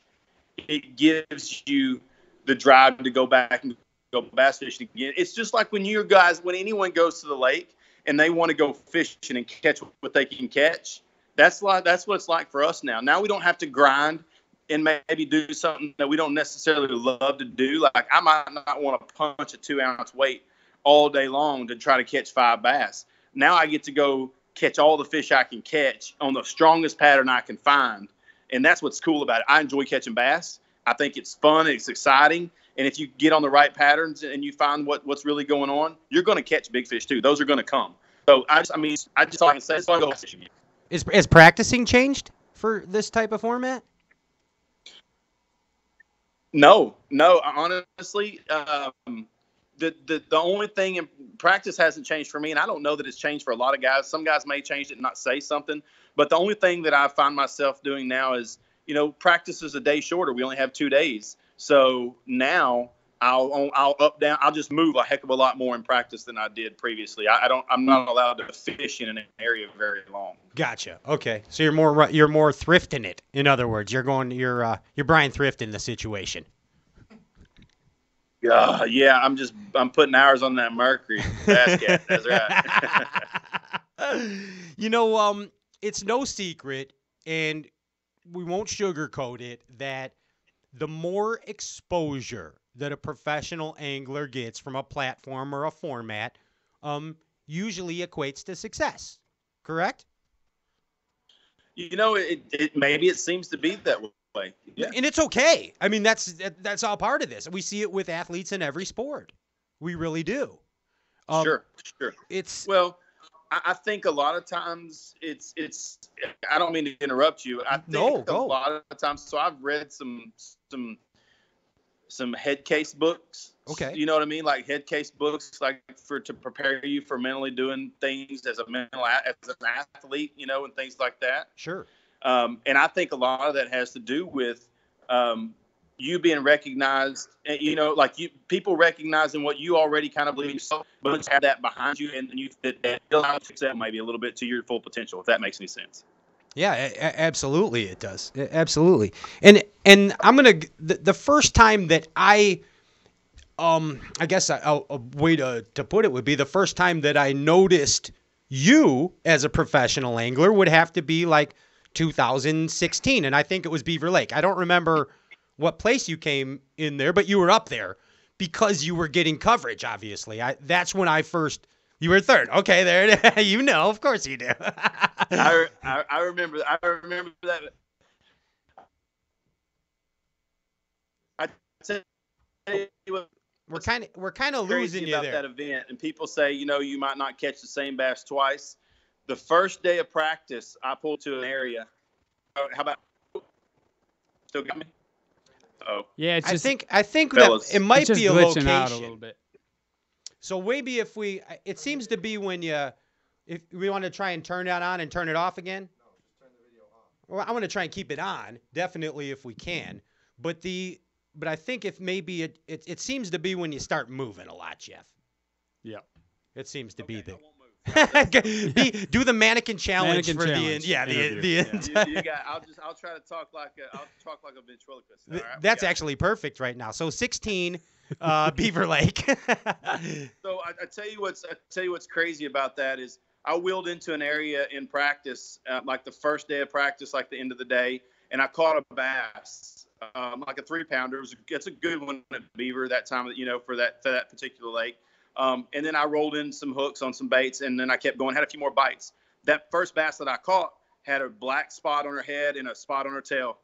it gives you the drive to go back and go bass fishing again. It's just like when you guys, when anyone goes to the lake and they want to go fishing and catch what they can catch, that's like that's what it's like for us now. Now we don't have to grind and maybe do something that we don't necessarily love to do. Like, I might not want to punch a two-ounce weight all day long to try to catch five bass. Now I get to go catch all the fish I can catch on the strongest pattern I can find, and that's what's cool about it. I enjoy catching bass. I think it's fun. It's exciting. And if you get on the right patterns and you find what, what's really going on, you're going to catch big fish too. Those are going to come. So, I just, I mean, I just like to say, it's fun to go fishing. Is, is practicing changed for this type of format? No, no. Honestly, um, the, the the only thing in practice hasn't changed for me, and I don't know that it's changed for a lot of guys. Some guys may change it and not say something, but the only thing that I find myself doing now is, you know, practice is a day shorter. We only have two days, so now I'll I'll up down. I'll just move a heck of a lot more in practice than I did previously. I, I don't. I'm not allowed to fish in an area very long. Gotcha. Okay. So you're more you're more thrifting it. In other words, you're going you're uh, you're Brian thrifting the situation. Yeah. Uh, yeah. I'm just I'm putting hours on that Mercury. Bass cat. That's right. You know, um, it's no secret, and we won't sugarcoat it, that the more exposure that a professional angler gets from a platform or a format um, usually equates to success, correct? You know, it, it maybe it seems to be that way. Yeah. And it's okay. I mean, that's that's all part of this. We see it with athletes in every sport. We really do. Um, sure, sure. It's well, I, I think a lot of times it's it's. I don't mean to interrupt you. I think no, go. A lot of times. So I've read some some. some head case books. Okay. You know what I mean? Like head case books, like for, to prepare you for mentally doing things as a mental, as an athlete, you know, and things like that. Sure. Um, and I think a lot of that has to do with, um, you being recognized, you know, like you, people recognizing what you already kind of believe yourself, but have that behind you, and you fit that maybe a little bit to your full potential, if that makes any sense. Yeah, absolutely it does. Absolutely. And and I'm going to the, the first time that I um I guess a, a way to to put it would be the first time that I noticed you as a professional angler would have to be like two thousand sixteen, and I think it was Beaver Lake. I don't remember what place you came in there, but you were up there because you were getting coverage, obviously. I that's when I first You were third. Okay, there it is. You know, of course you do. I, I, I remember I remember that. I tell you what, we're kind of we're kind of losing you about there. That event, and people say, you know, you might not catch the same bass twice. The first day of practice, I pulled to an area. How about still got me? Oh, yeah. It's just, I think I think fellas, that it might be a location. Out a little bit. So maybe if we, it seems to be when you, if we want to try and turn that on and turn it off again. No, just turn the video off. Well, I want to try and keep it on, definitely if we can. But the but I think if maybe it it, it seems to be when you start moving a lot, Jeff. Yeah. It seems to okay, be the. Be, do the mannequin challenge mannequin for challenge. the yeah the, the end. Yeah. You, you got, I'll just I'll try to talk like a, I'll talk like a ventriloquist. Right, that's actually it. Perfect right now. So sixteen, uh, Beaver Lake. So I, I tell you what's I tell you what's crazy about that is I wheeled into an area in practice uh, like the first day of practice, like the end of the day, and I caught a bass, um, like a three pounder. It was a, it's a good one at Beaver that time, you know, for that for that particular lake. Um, and then I rolled in some hooks on some baits, and then I kept going, had a few more bites. That first bass that I caught had a black spot on her head and a spot on her tail.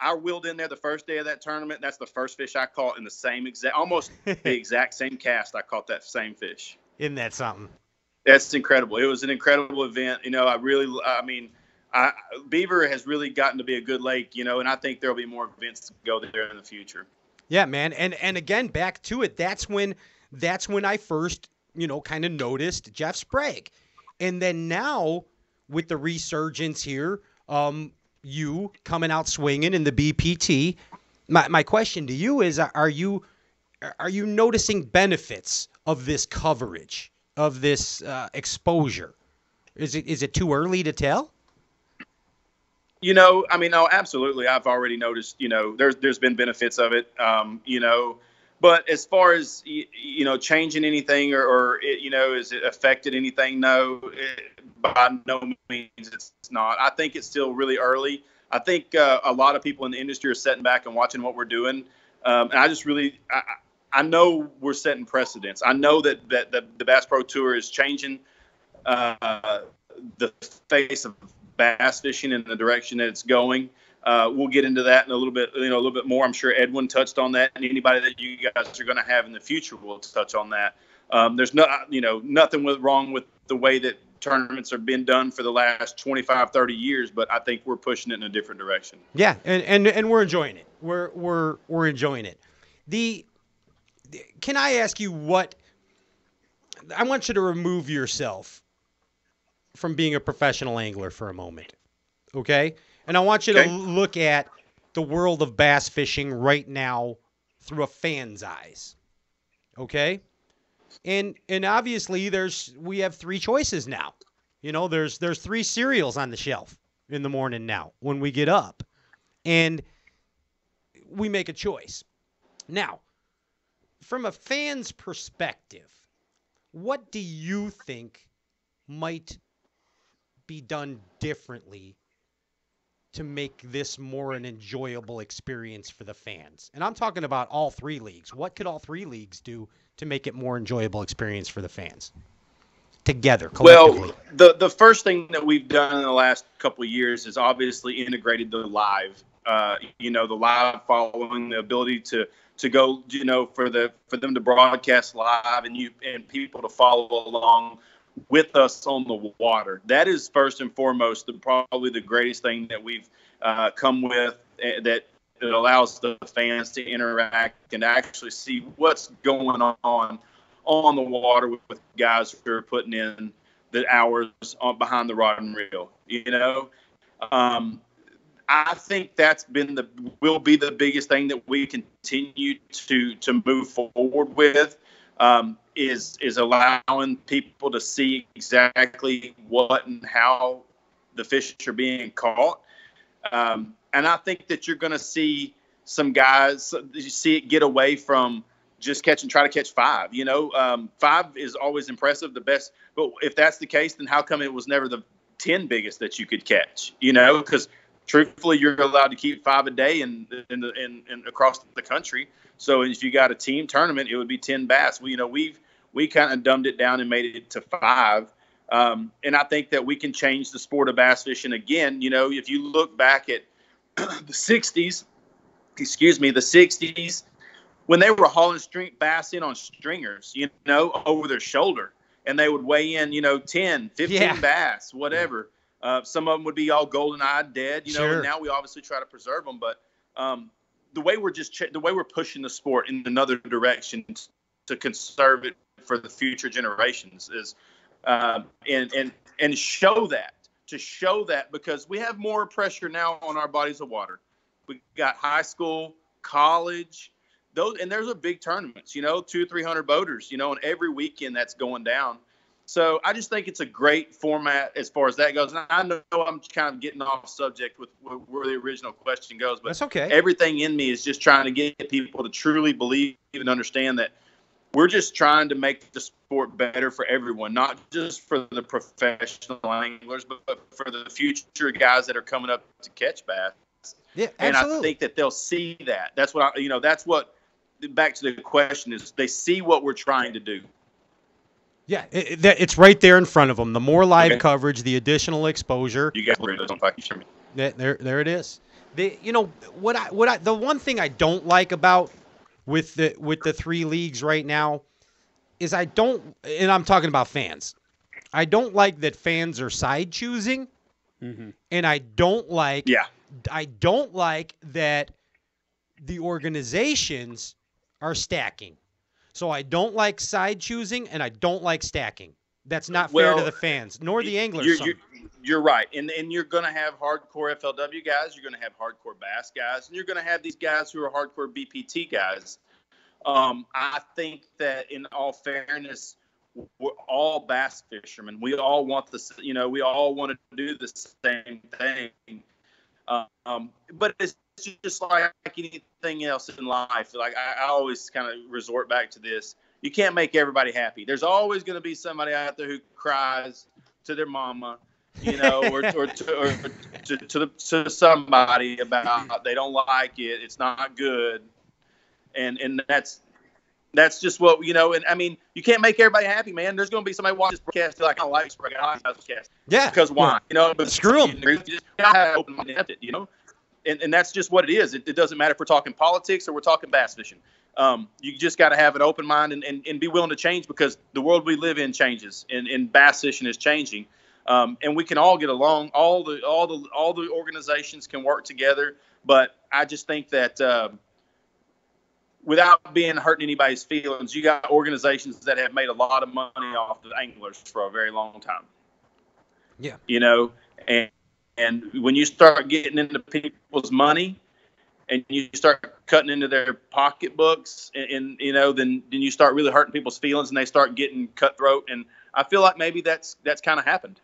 I wheeled in there the first day of that tournament. That's the first fish I caught in the same exact, almost the exact same cast. I caught that same fish. Isn't that something? That's incredible. It was an incredible event. You know, I really, I mean, I, Beaver has really gotten to be a good lake, you know, and I think there'll be more events to go there in the future. Yeah, man. And, and again, back to it. That's when, That's when I first, you know, kind of noticed Jeff Sprague. And then now with the resurgence here, um, you coming out swinging in the B P T, my, my question to you is, are you are you noticing benefits of this coverage, of this uh, exposure? Is it is it too early to tell? You know, I mean, no, absolutely. I've already noticed, you know, there's, there's been benefits of it, um, you know. But as far as, you know, changing anything or, or it, you know, is it affected anything? No, it, by no means it's not. I think it's still really early. I think uh, a lot of people in the industry are sitting back and watching what we're doing. Um, and I just really, I, I know we're setting precedents. I know that, that, that the Bass Pro Tour is changing uh, the face of bass fishing in the direction that it's going. Uh, we'll get into that in a little bit, you know, a little bit more. I'm sure Edwin touched on that, and anybody that you guys are going to have in the future will touch on that. Um, there's no, you know, nothing with, wrong with the way that tournaments have been done for the last twenty-five, thirty years, but I think we're pushing it in a different direction. Yeah, and and, and we're enjoying it. We're we're we're enjoying it. The, the can I ask you what? I want you to remove yourself from being a professional angler for a moment, okay? And I want you okay. to look at the world of bass fishing right now through a fan's eyes, okay? And and obviously there's we have three choices now. You know, there's there's three cereals on the shelf in the morning now when we get up, and we make a choice. Now, from a fan's perspective, what do you think might be done differently to make this more an enjoyable experience for the fans? And I'm talking about all three leagues. What could all three leagues do to make it more enjoyable experience for the fans together, collectively? Well, the, the first thing that we've done in the last couple of years is obviously integrated the live, uh, you know, the live following, the ability to, to go, you know, for the, for them to broadcast live and you, and people to follow along with us on the water. That is first and foremost the, probably the greatest thing that we've uh, come with uh, that it allows the fans to interact and actually see what's going on on the water with, with guys who are putting in the hours on behind the rod and reel. You know, um, I think that's been the will be the biggest thing that we continue to to move forward with. Um, is is allowing people to see exactly what and how the fish are being caught. Um, and I think that you're going to see some guys, you see it get away from just catch and try to catch five. You know, um, five is always impressive, the best. But if that's the case, then how come it was never the ten biggest that you could catch? You know, because truthfully, you're allowed to keep five a day in in the in, in across the country. So if you got a team tournament, it would be ten bass. Well, you know, we've we kind of dumbed it down and made it to five. Um, and I think that we can change the sport of bass fishing again. You know, if you look back at the sixties, excuse me, the sixties, when they were hauling string bass in on stringers, you know, over their shoulder, and they would weigh in, you know, ten, fifteen yeah. bass, whatever. Uh, some of them would be all golden-eyed dead, you know, sure. and now we obviously try to preserve them. But um, the way we're just ch- the way we're pushing the sport in another direction to conserve it for the future generations is uh, and and and show that to show that because we have more pressure now on our bodies of water. We got high school, college, those, and there's a big tournaments, you know, two, three hundred boaters, you know, and every weekend that's going down. So I just think it's a great format as far as that goes. And I know I'm kind of getting off subject with where the original question goes, but that's okay. Everything in me is just trying to get people to truly believe and understand that we're just trying to make the sport better for everyone, not just for the professional anglers, but for the future guys that are coming up to catch bass. Yeah, and absolutely. I think that they'll see that. That's what I, you know, that's what, back to the question, is they see what we're trying to do. Yeah, it, it, it's right there in front of them. The more live okay. coverage, the additional exposure. You guys were those on me. There, there it is. The, you know what I, what I, the one thing I don't like about with the with the three leagues right now is I don't, and I'm talking about fans. I don't like that fans are side choosing, mm-hmm. and I don't like. Yeah. I don't like that the organizations are stacking. So I don't like side choosing, and I don't like stacking. That's not fair well, to the fans, nor the anglers. You're, you're, you're right, and and you're going to have hardcore F L W guys. You're going to have hardcore bass guys, and you're going to have these guys who are hardcore B P T guys. Um, I think that in all fairness, we're all bass fishermen. We all want the, you know, we all want to do the same thing. Um, but it's just like anything else in life. Like I, I always kind of resort back to this. You can't make everybody happy. There's always going to be somebody out there who cries to their mama, you know, or, or, to, or to, to, the, to somebody about they don't like it. It's not good. And, and that's, that's just what, you know, and I mean, you can't make everybody happy, man. There's going to be somebody watching this broadcast like, I don't like this broadcast. I don't like this broadcast. Yeah. Because why? You know, but screw them. You just gotta open my net, you know? And, and that's just what it is. It, it doesn't matter if we're talking politics or we're talking bass fishing. Um, you just got to have an open mind and, and, and be willing to change, because the world we live in changes, and, and bass fishing is changing. Um, and we can all get along. All the, all the, all the organizations can work together. But I just think that, uh, without being hurting anybody's feelings, you got organizations that have made a lot of money off the anglers for a very long time. Yeah. You know, and, and when you start getting into people's money and you start cutting into their pocketbooks and, and you know, then, then you start really hurting people's feelings and they start getting cutthroat. And I feel like maybe that's, that's kind of happened.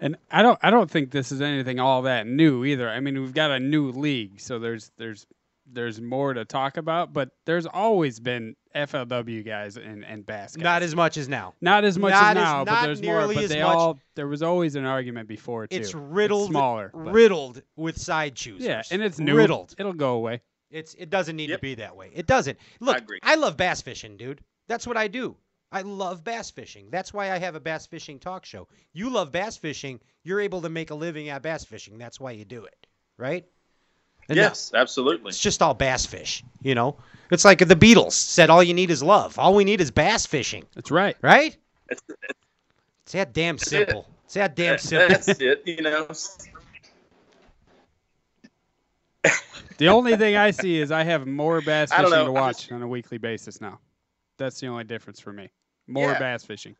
And I don't, I don't think this is anything all that new either. I mean, we've got a new league, so there's, there's, there's more to talk about, but there's always been F L W guys and, and bass guys. Not as much as now. Not as much not as now, as, but there's more. But they all, there was always an argument before, too. It's riddled, it's smaller, riddled with side choosers. Yeah, and it's new. Riddled. It'll go away. It's It doesn't need yep. to be that way. It doesn't. Look, I, agree. I love bass fishing, dude. That's what I do. I love bass fishing. That's why I have a bass fishing talk show. You love bass fishing. You're able to make a living at bass fishing. That's why you do it, right? And yes, no, absolutely. It's just all bass fish, you know. It's like the Beatles said, all you need is love. All we need is bass fishing. That's right. Right? That's it. It's that damn simple. That's it. It's that damn simple. That's it, you know. The only thing I see is I have more bass fishing to watch just... on a weekly basis now. That's the only difference for me. More yeah. bass fishing.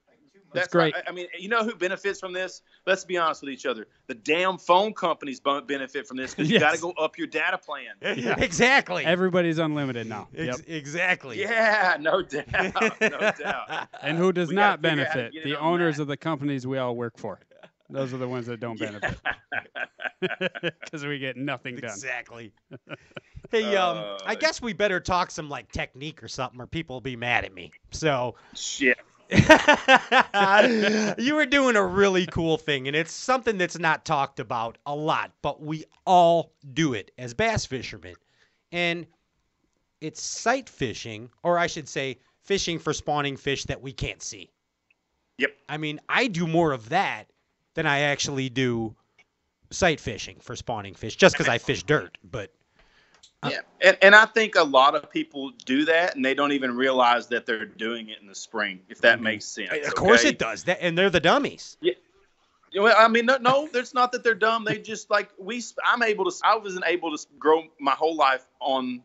That's, That's great. Right. I mean, you know who benefits from this? Let's be honest with each other. The damn phone companies benefit from this, because yes. you got to go up your data plan. Yeah. Exactly. Everybody's unlimited now. Ex yep. Exactly. Yeah, no doubt. No doubt. And who does we not benefit? The owners that. of the companies we all work for. Those are the ones that don't benefit. Because we get nothing done. Exactly. Hey, um, uh, I guess we better talk some like technique or something, or people will be mad at me. So. Shit. You were doing a really cool thing, and it's something that's not talked about a lot, but we all do it as bass fishermen, and it's sight fishing, or I should say fishing for spawning fish that we can't see. Yep. I mean, I do more of that than I actually do sight fishing for spawning fish, just because I fish dirt, but Uh, yeah, and, and I think a lot of people do that, and they don't even realize that they're doing it in the spring, if that mm-hmm. makes sense. Of course okay? it does, that, and they're the dummies. Yeah. Well, I mean, no, no, it's not that they're dumb. They just, like, we. I'm able to, I wasn't able to grow my whole life on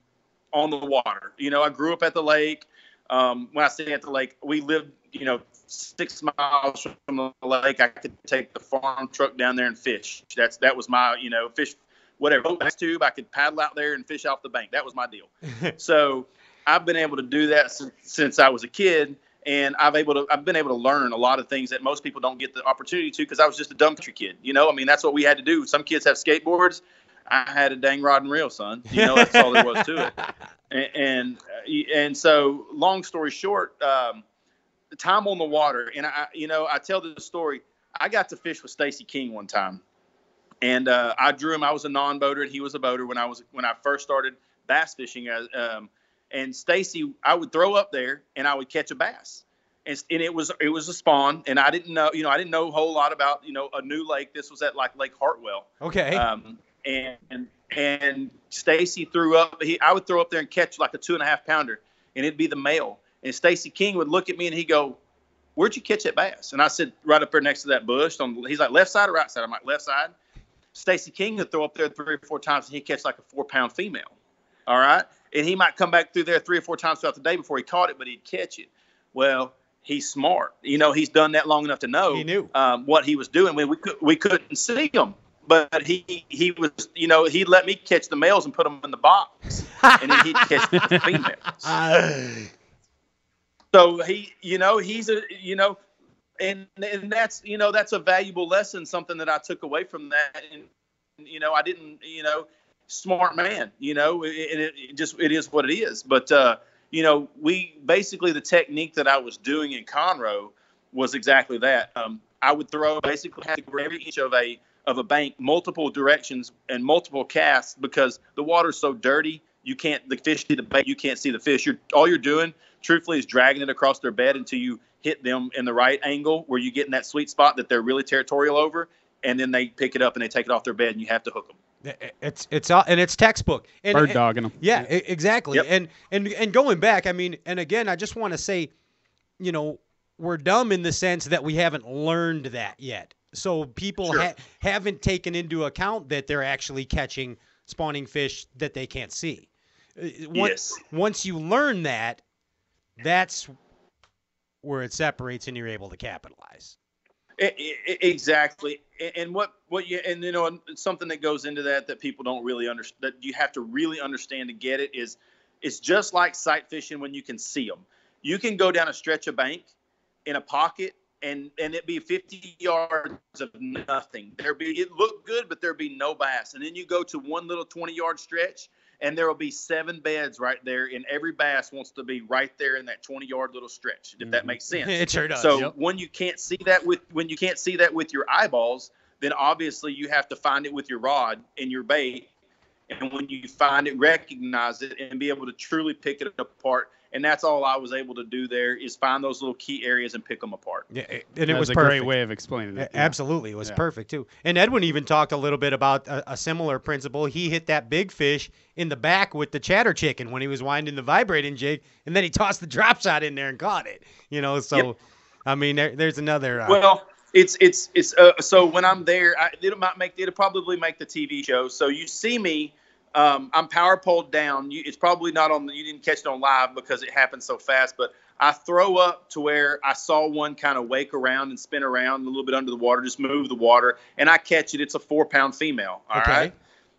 on the water. You know, I grew up at the lake. Um, when I stayed at the lake, we lived, you know, six miles from the lake. I could take the farm truck down there and fish. That's That was my, you know, fish whatever boat next tube, I could paddle out there and fish off the bank. That was my deal. So I've been able to do that since, since I was a kid, and I've able to I've been able to learn a lot of things that most people don't get the opportunity to, because I was just a dumb country kid. You know, I mean, that's what we had to do. Some kids have skateboards. I had a dang rod and reel, son. You know, that's all there was to it. And and, and so, long story short, um, time on the water, and I, you know, I tell this story. I got to fish with Stacy King one time, and uh, I drew him. I was a non-boater, and he was a boater when I was when I first started bass fishing. As, um, and Stacy, I would throw up there, and I would catch a bass, and, and it was it was a spawn, and I didn't know, you know, I didn't know a whole lot about, you know, a new lake. This was at like Lake Hartwell. Okay. Um, and and Stacy threw up. He, I would throw up there and catch like a two and a half pounder, and it'd be the male. And Stacy King would look at me and he'd go, "Where'd you catch that bass?" And I said, "Right up there next to that bush." On, he's like, "Left side or right side?" I'm like, "Left side." Stacy King would throw up there three or four times, and he'd catch like a four-pound female, all right? And he might come back through there three or four times throughout the day before he caught it, but he'd catch it. Well, he's smart. You know, he's done that long enough to know he knew. Um, what he was doing. We, we, could, we couldn't see him, but he he was, you know, he'd let me catch the males and put them in the box, and then he'd catch the females. So he, you know, he's a, you know, and and that's, you know, that's a valuable lesson, something that I took away from that. And, you know, I didn't, you know, smart man, you know, and it, it just, it is what it is. But, uh, you know, we basically, the technique that I was doing in Conroe was exactly that. Um, I would throw, basically have to go every inch of a, of a bank, multiple directions and multiple casts, because the water's so dirty. You can't, the fish see the bait, you can't see the fish. You're, all you're doing, truthfully, is dragging it across their bed until you hit them in the right angle where you get in that sweet spot that they're really territorial over, and then they pick it up and they take it off their bed, and you have to hook them. It's it's and it's textbook. And, bird dogging them. Yeah, exactly. Yep. And and and going back, I mean, and again, I just want to say, you know, we're dumb in the sense that we haven't learned that yet. So people sure. ha- haven't taken into account that they're actually catching spawning fish that they can't see. Once, yes. once you learn that, that's where it separates and you're able to capitalize. It, it, exactly. And what, what you, and you know, something that goes into that, that people don't really understand, that you have to really understand to get it, is it's just like sight fishing. When you can see them, you can go down a stretch of bank in a pocket and, and it'd be fifty yards of nothing. There'd be, it looked good, but there'd be no bass. And then you go to one little twenty yard stretch, and there will be seven beds right there, and every bass wants to be right there in that twenty yard little stretch, if that makes sense. It sure does. So yep. when you can't see that with when you can't see that with your eyeballs, then obviously you have to find it with your rod and your bait. And when you find it, recognize it and be able to truly pick it apart. And that's all I was able to do there, is find those little key areas and pick them apart. Yeah, it, and that it was, was a perfect. great way of explaining it. Yeah. Absolutely. It was yeah. perfect, too. And Edwin even talked a little bit about a, a similar principle. He hit that big fish in the back with the chatter chicken when he was winding the vibrating jig, and then he tossed the drop shot in there and caught it. You know, so, yep. I mean, there, there's another. Uh, well, it's, it's, it's, uh, so when I'm there, I, it'll might make, it'll probably make the T V show. So you see me. Um, I'm PowerPole down. You, it's probably not on. You didn't catch it on live because it happened so fast. But I throw up to where I saw one kind of wake around and spin around a little bit under the water, just move the water, and I catch it. It's a four-pound female. All okay. right.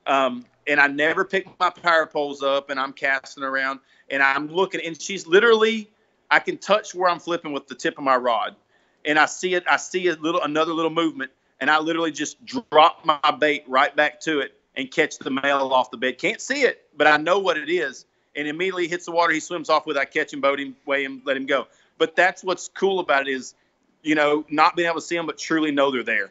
Um, and I never pick my PowerPoles up, and I'm casting around, and I'm looking, and she's literally, I can touch where I'm flipping with the tip of my rod, and I see it. I see a little, another little movement, and I literally just drop my bait right back to it and catch the male off the bed. Can't see it, but I know what it is. And immediately hits the water. He swims off with it. I catch him, boat him, weigh him, let him go. But that's what's cool about it, is, you know, not being able to see them, but truly know they're there.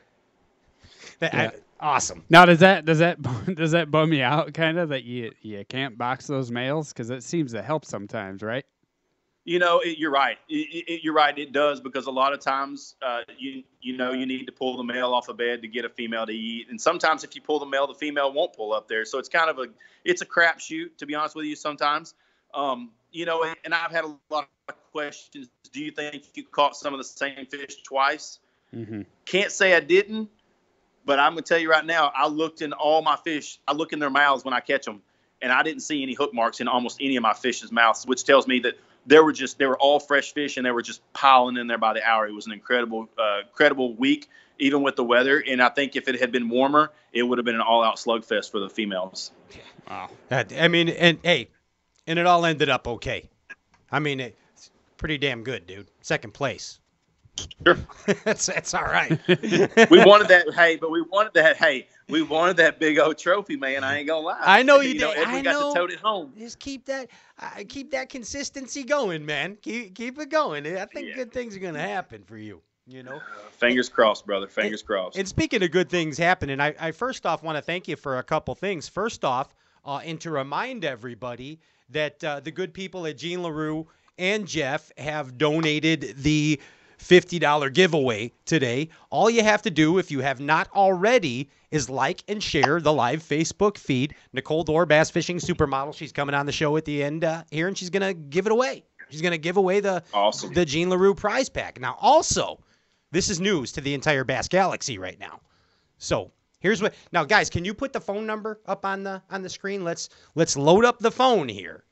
That, yeah. I, awesome. Now, does that does that does that bum you out, kind of, that you you can't box those males, because it seems to help sometimes, right? You know, it, you're right. It, it, you're right. It does, because a lot of times, uh, you you know, you need to pull the male off a bed to get a female to eat, and sometimes if you pull the male, the female won't pull up there. So it's kind of a it's a crapshoot, to be honest with you. Sometimes, um, you know, and, and I've had a lot of questions. Do you think you caught some of the same fish twice? Mm-hmm. Can't say I didn't, but I'm gonna tell you right now, I looked in all my fish. I look in their mouths when I catch them, and I didn't see any hook marks in almost any of my fish's mouths, which tells me that. They were just, they were all fresh fish, and they were just piling in there by the hour. It was an incredible, uh, incredible week. even with the weather. And I think if it had been warmer, it would have been an all-out slugfest for the females. Wow. I mean, and hey, and it all ended up okay. I mean, it's pretty damn good, dude. Second place. Sure. that's that's all right. we wanted that hey, but we wanted that hey, we wanted that big old trophy, man. I ain't gonna lie. I know you, you did. Know, I got know. To tote it home. Just keep that, uh, keep that consistency going, man. Keep keep it going. I think yeah. good things are gonna happen for you. You know, uh, fingers crossed, brother. Fingers and, crossed. And speaking of good things happening, I, I first off want to thank you for a couple things. First off, uh, and to remind everybody that uh, the good people at Gene Larew and Jeff have donated the fifty dollar giveaway today. All you have to do, if you have not already, is like and share the live Facebook feed. Nicole Dorr, Bass Fishing Supermodel, she's coming on the show at the end uh, here, and she's going to give it away. She's going to give away the, awesome. the Gene Larew prize pack. Now, also, this is news to the entire Bass Galaxy right now. So here's what. Now, guys, can you put the phone number up on the on the screen? Let's let's load up the phone here,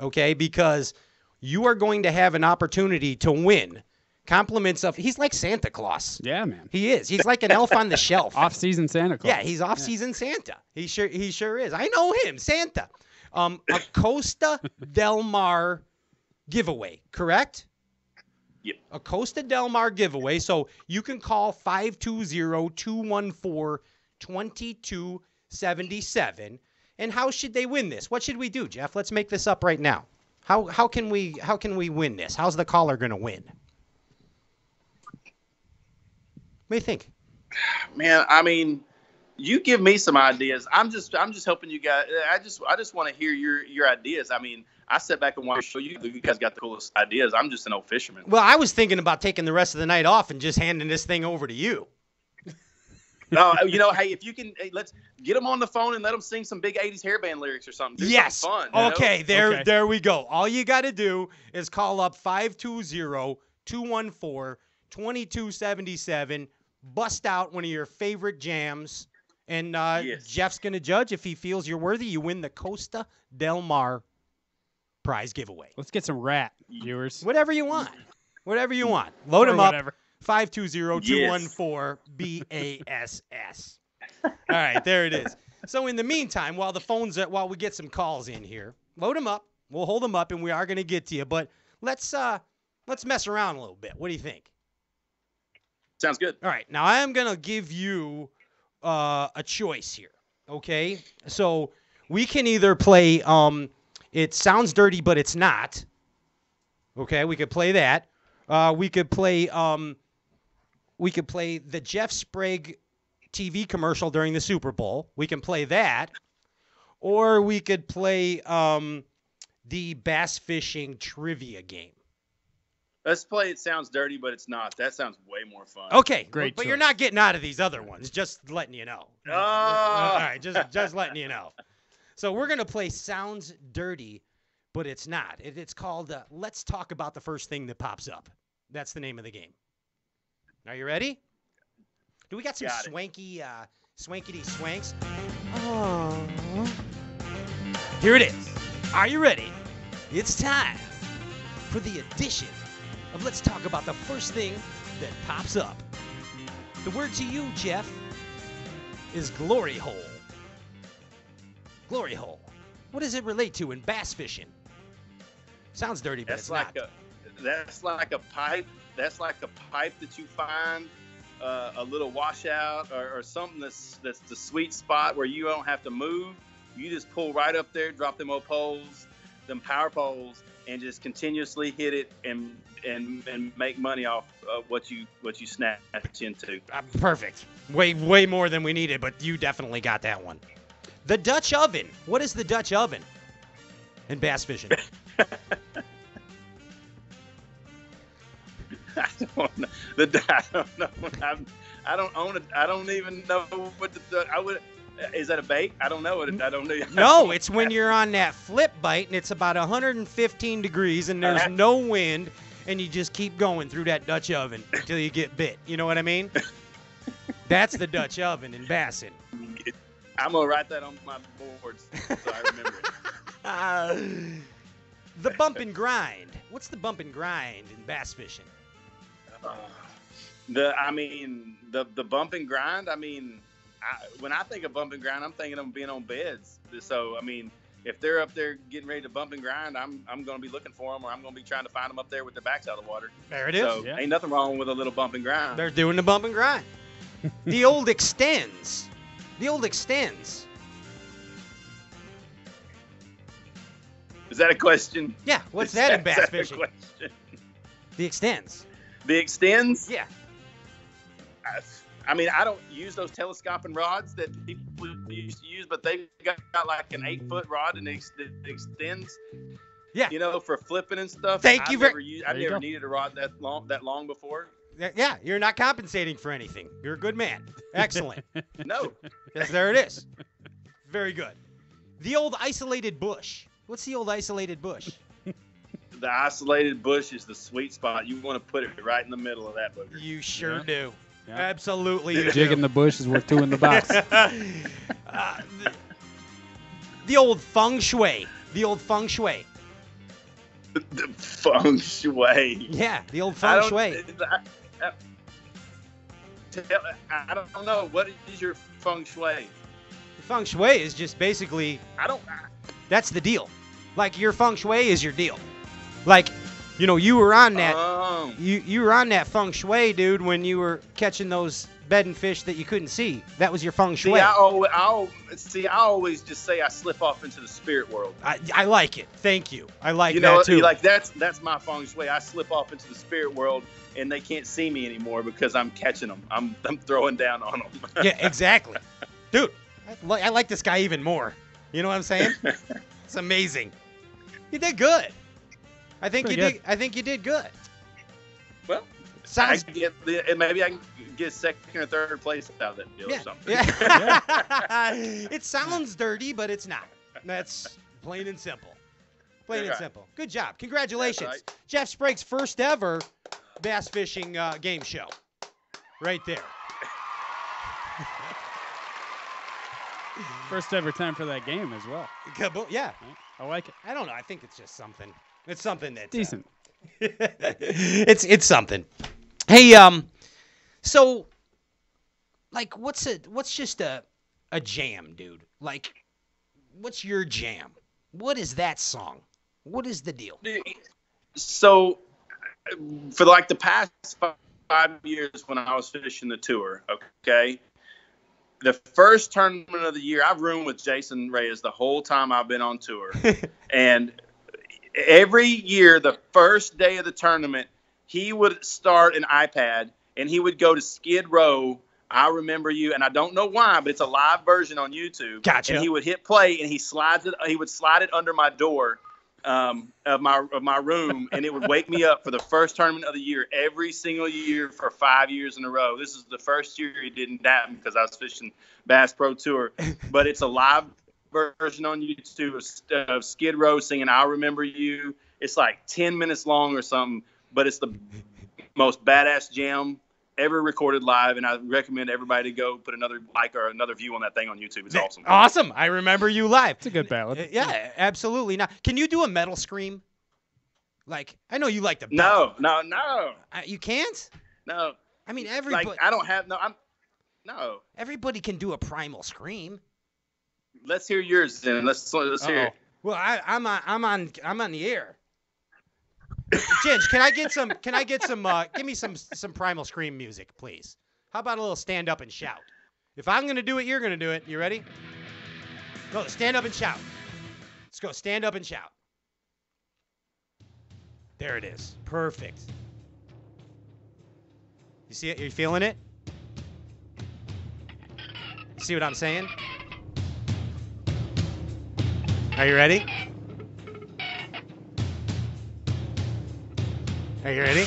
okay? Because you are going to have an opportunity to win compliments of, he's like Santa Claus. Yeah, man. He is. He's like an elf on the shelf. Off-season Santa Claus. Yeah, he's off-season yeah. Santa. He sure he sure is. I know him, Santa. Um, a Costa Del Mar giveaway, correct? Yep. A Costa Del Mar giveaway. So you can call five two zero, two one four, two two seven seven. And how should they win this? What should we do, Jeff? Let's make this up right now. How how can we how can we win this? How's the caller going to win? What do you think? Man, I mean, you give me some ideas. I'm just, I'm just helping you guys. I just, I just want to hear your, your ideas. I mean, I sit back and watch show you. You guys got the coolest ideas. I'm just an old fisherman. Well, I was thinking about taking the rest of the night off and just handing this thing over to you. No, you know, hey, if you can, hey, let's get them on the phone and let them sing some big eighties hairband lyrics or something. Do yes. Something fun, okay. Know? There, okay. There we go. All you got to do is call up five two zero, two one four, two two seven seven. Bust out one of your favorite jams, and uh, yes. Jeff's going to judge. If he feels you're worthy, you win the Costa Del Mar prize giveaway. Let's get some rat, viewers. Whatever you want. Whatever you want. Load them up. five two zero, two one four, B A S S. All right, there it is. So in the meantime, while the phones are, while we get some calls in here, load them up. We'll hold them up, and we are going to get to you. But let's uh, let's mess around a little bit. What do you think? Sounds good. All right. Now, I am going to give you uh, a choice here, okay? So we can either play um, It Sounds Dirty, But It's Not. Okay, we could play that. Uh, we could play um, We could play the Jeff Sprague T V commercial during the Super Bowl. We can play that. Or we could play um, the bass fishing trivia game. Let's play It Sounds Dirty, But It's Not. That sounds way more fun. Okay, great. But, but you're not getting out of these other ones. Just letting you know. Oh. All right, just just letting you know. So we're going to play Sounds Dirty, But It's Not. It, it's called uh, Let's Talk About the First Thing That Pops Up. That's the name of the game. Are you ready? Do we got some got swanky, uh, swankity swanks? Oh. Here it is. Are you ready? It's time for the edition of Let's Talk About the First Thing That Pops Up. The word to you, Jeff, is glory hole. Glory hole. What does it relate to in bass fishing? Sounds dirty, but that's it's like not. A, that's like a pipe. That's like a pipe that you find uh, a little washout or, or something that's, that's the sweet spot where you don't have to move. You just pull right up there, drop them old poles, them power poles, and just continuously hit it and and and make money off of what you what you snatch into. Uh, perfect. Way way more than we needed, but you definitely got that one. The Dutch oven. What is the Dutch oven in bass fishing? I don't know. The I don't know. I'm, I don't own it. I don't even know what the I would. Is that a bait? I don't know. I don't know. No, it's when you're on that flip bite and it's about one hundred fifteen degrees and there's no wind and you just keep going through that Dutch oven until you get bit. You know what I mean? That's the Dutch oven in bassin'. I'm going to write that on my boards so I remember it. Uh, the bump and grind. What's the bump and grind in bass fishing? Uh, The I mean the the bump and grind. I mean, I, when I think of bump and grind, I'm thinking of being on beds. So I mean, if they're up there getting ready to bump and grind, I'm I'm going to be looking for them, or I'm going to be trying to find them up there with their backs out of the water. There it is. So yeah. Ain't nothing wrong with a little bump and grind. They're doing the bump and grind. The old extends. The old extends. Is that a question? Yeah. What's that, that in bass that fishing? Question? The extends. The extends? Yeah. I, I mean, I don't use those telescoping rods that people used to use, but they've got, got like an eight-foot rod and it extends. Yeah. You know, for flipping and stuff. Thank I've you very much. I've never go. needed a rod that long, that long before. Yeah, you're not compensating for anything. You're a good man. Excellent. No. Yes, there it is. Very good. The old isolated bush. What's the old isolated bush? The isolated bush is the sweet spot. You want to put it right in the middle of that booger. You sure yeah. do. Yeah. Absolutely you Jig do. in the bush is worth two in the box. uh, the, the old feng shui. The old feng shui. The feng shui. Yeah, the old feng I shui. I, I, I don't know. What is your feng shui? The feng shui is just basically... I don't... I, that's the deal. Like, your feng shui is your deal. Like, you know, you were on that, um, you you were on that feng shui, dude, when you were catching those bedding fish that you couldn't see. That was your feng shui. See, I always, I always, see, I always just say I slip off into the spirit world. I, I like it. Thank you. I like you know, that too. Like that's that's my feng shui. I slip off into the spirit world, and they can't see me anymore because I'm catching them. I'm I'm throwing down on them. Yeah, exactly, dude. I, I like this guy even more. You know what I'm saying? It's amazing. You did good. I think Pretty you good. did. I think you did good. Well, sounds. I get the, maybe I can get second or third place out of that deal yeah. or something. Yeah. yeah. It sounds dirty, but it's not. That's plain and simple. Plain You're and right. simple. Good job. Congratulations, right. Jeff Sprague's first ever bass fishing uh, game show. Right there. First ever time for that game as well. Yeah. I like it. I don't know. I think it's just something. It's something that's decent. Uh, it's it's something. Hey, um, so like, what's a what's just a a jam, dude? Like, what's your jam? What is that song? What is the deal? So, for like the past five years, when I was fishing the tour, okay, the first tournament of the year, I've roomed with Jason Reyes the whole time I've been on tour, and every year, the first day of the tournament, he would start an iPad, and he would go to Skid Row, I Remember You, and I don't know why, but it's a live version on YouTube. Gotcha. And he would hit play, and he slides it. He would slide it under my door um, of my of my room, and it would wake me up for the first tournament of the year every single year for five years in a row. This is the first year it didn't happen because I was fishing Bass Pro Tour, but it's a live version on YouTube of, of Skid Row singing "I Remember You." It's like ten minutes long or something, but it's the most badass jam ever recorded live, and I recommend everybody to go put another like or another view on that thing on YouTube. It's awesome. Awesome. I Remember You live. It's a good ballad. Yeah, absolutely. Now, can you do a metal scream? Like, I know you like the ballad. No, no, no. Uh, you can't? No. I mean, everybody. Like, I don't have, no, I'm, no. Everybody can do a primal scream. Let's hear yours, then. Let's let's Uh-oh. hear it. Well, I, I'm on, I'm on I'm on the air. Ginge, can I get some? Can I get some? Uh, give me some some primal scream music, please. How about a little stand up and shout? If I'm gonna do it, you're gonna do it. You ready? Go stand up and shout. Let's go stand up and shout. There it is. Perfect. You see it? You're feeling it? See what I'm saying? Are you ready? Are you ready?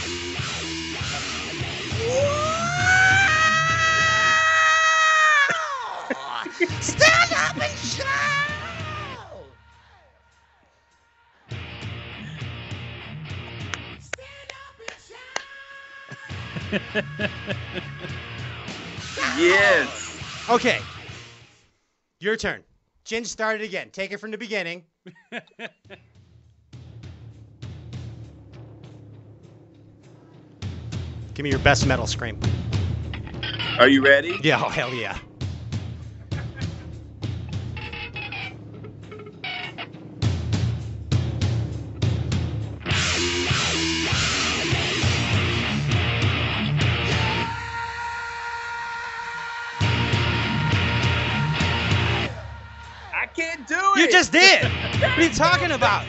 Stand up and shout! Stand up and shout! Yes. Okay. Your turn. Ginge, start it again. Take it from the beginning. Give me your best metal scream. Are you ready? Yeah, oh, hell yeah. I can't do it. You just did. What are you talking about?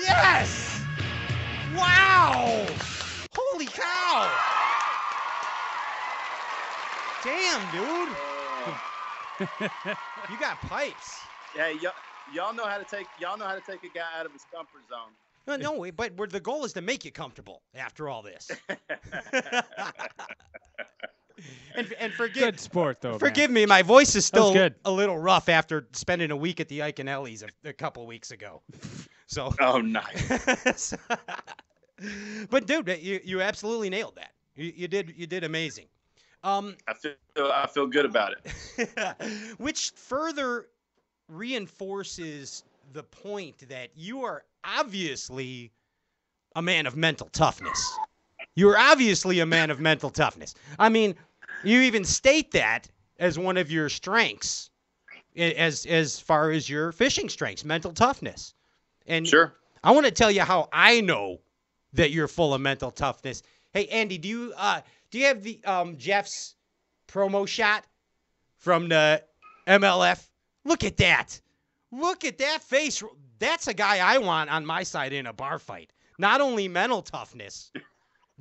Yes. Wow. Holy cow! Damn, dude! You got pipes. Yeah, y'all know how to take y'all know how to take a guy out of his comfort zone. No, no way, but we're, the goal is to make you comfortable after all this. and and forgive good sport though. Forgive man. me, my voice is still a little rough after spending a week at the Ike and Ellie's a, a couple weeks ago. So oh, nice. But dude, you, you absolutely nailed that. You, you did you did amazing. Um, I feel I feel good about it. Which further reinforces the point that you are obviously a man of mental toughness. You are obviously a man of mental toughness. I mean, you even state that as one of your strengths, as as far as your fishing strengths, mental toughness. And sure, I want to tell you how I know that you're full of mental toughness. Hey, Andy, do you uh, do you have the um, Jeff's promo shot from the M L F? Look at that! Look at that face. That's a guy I want on my side in a bar fight. Not only mental toughness,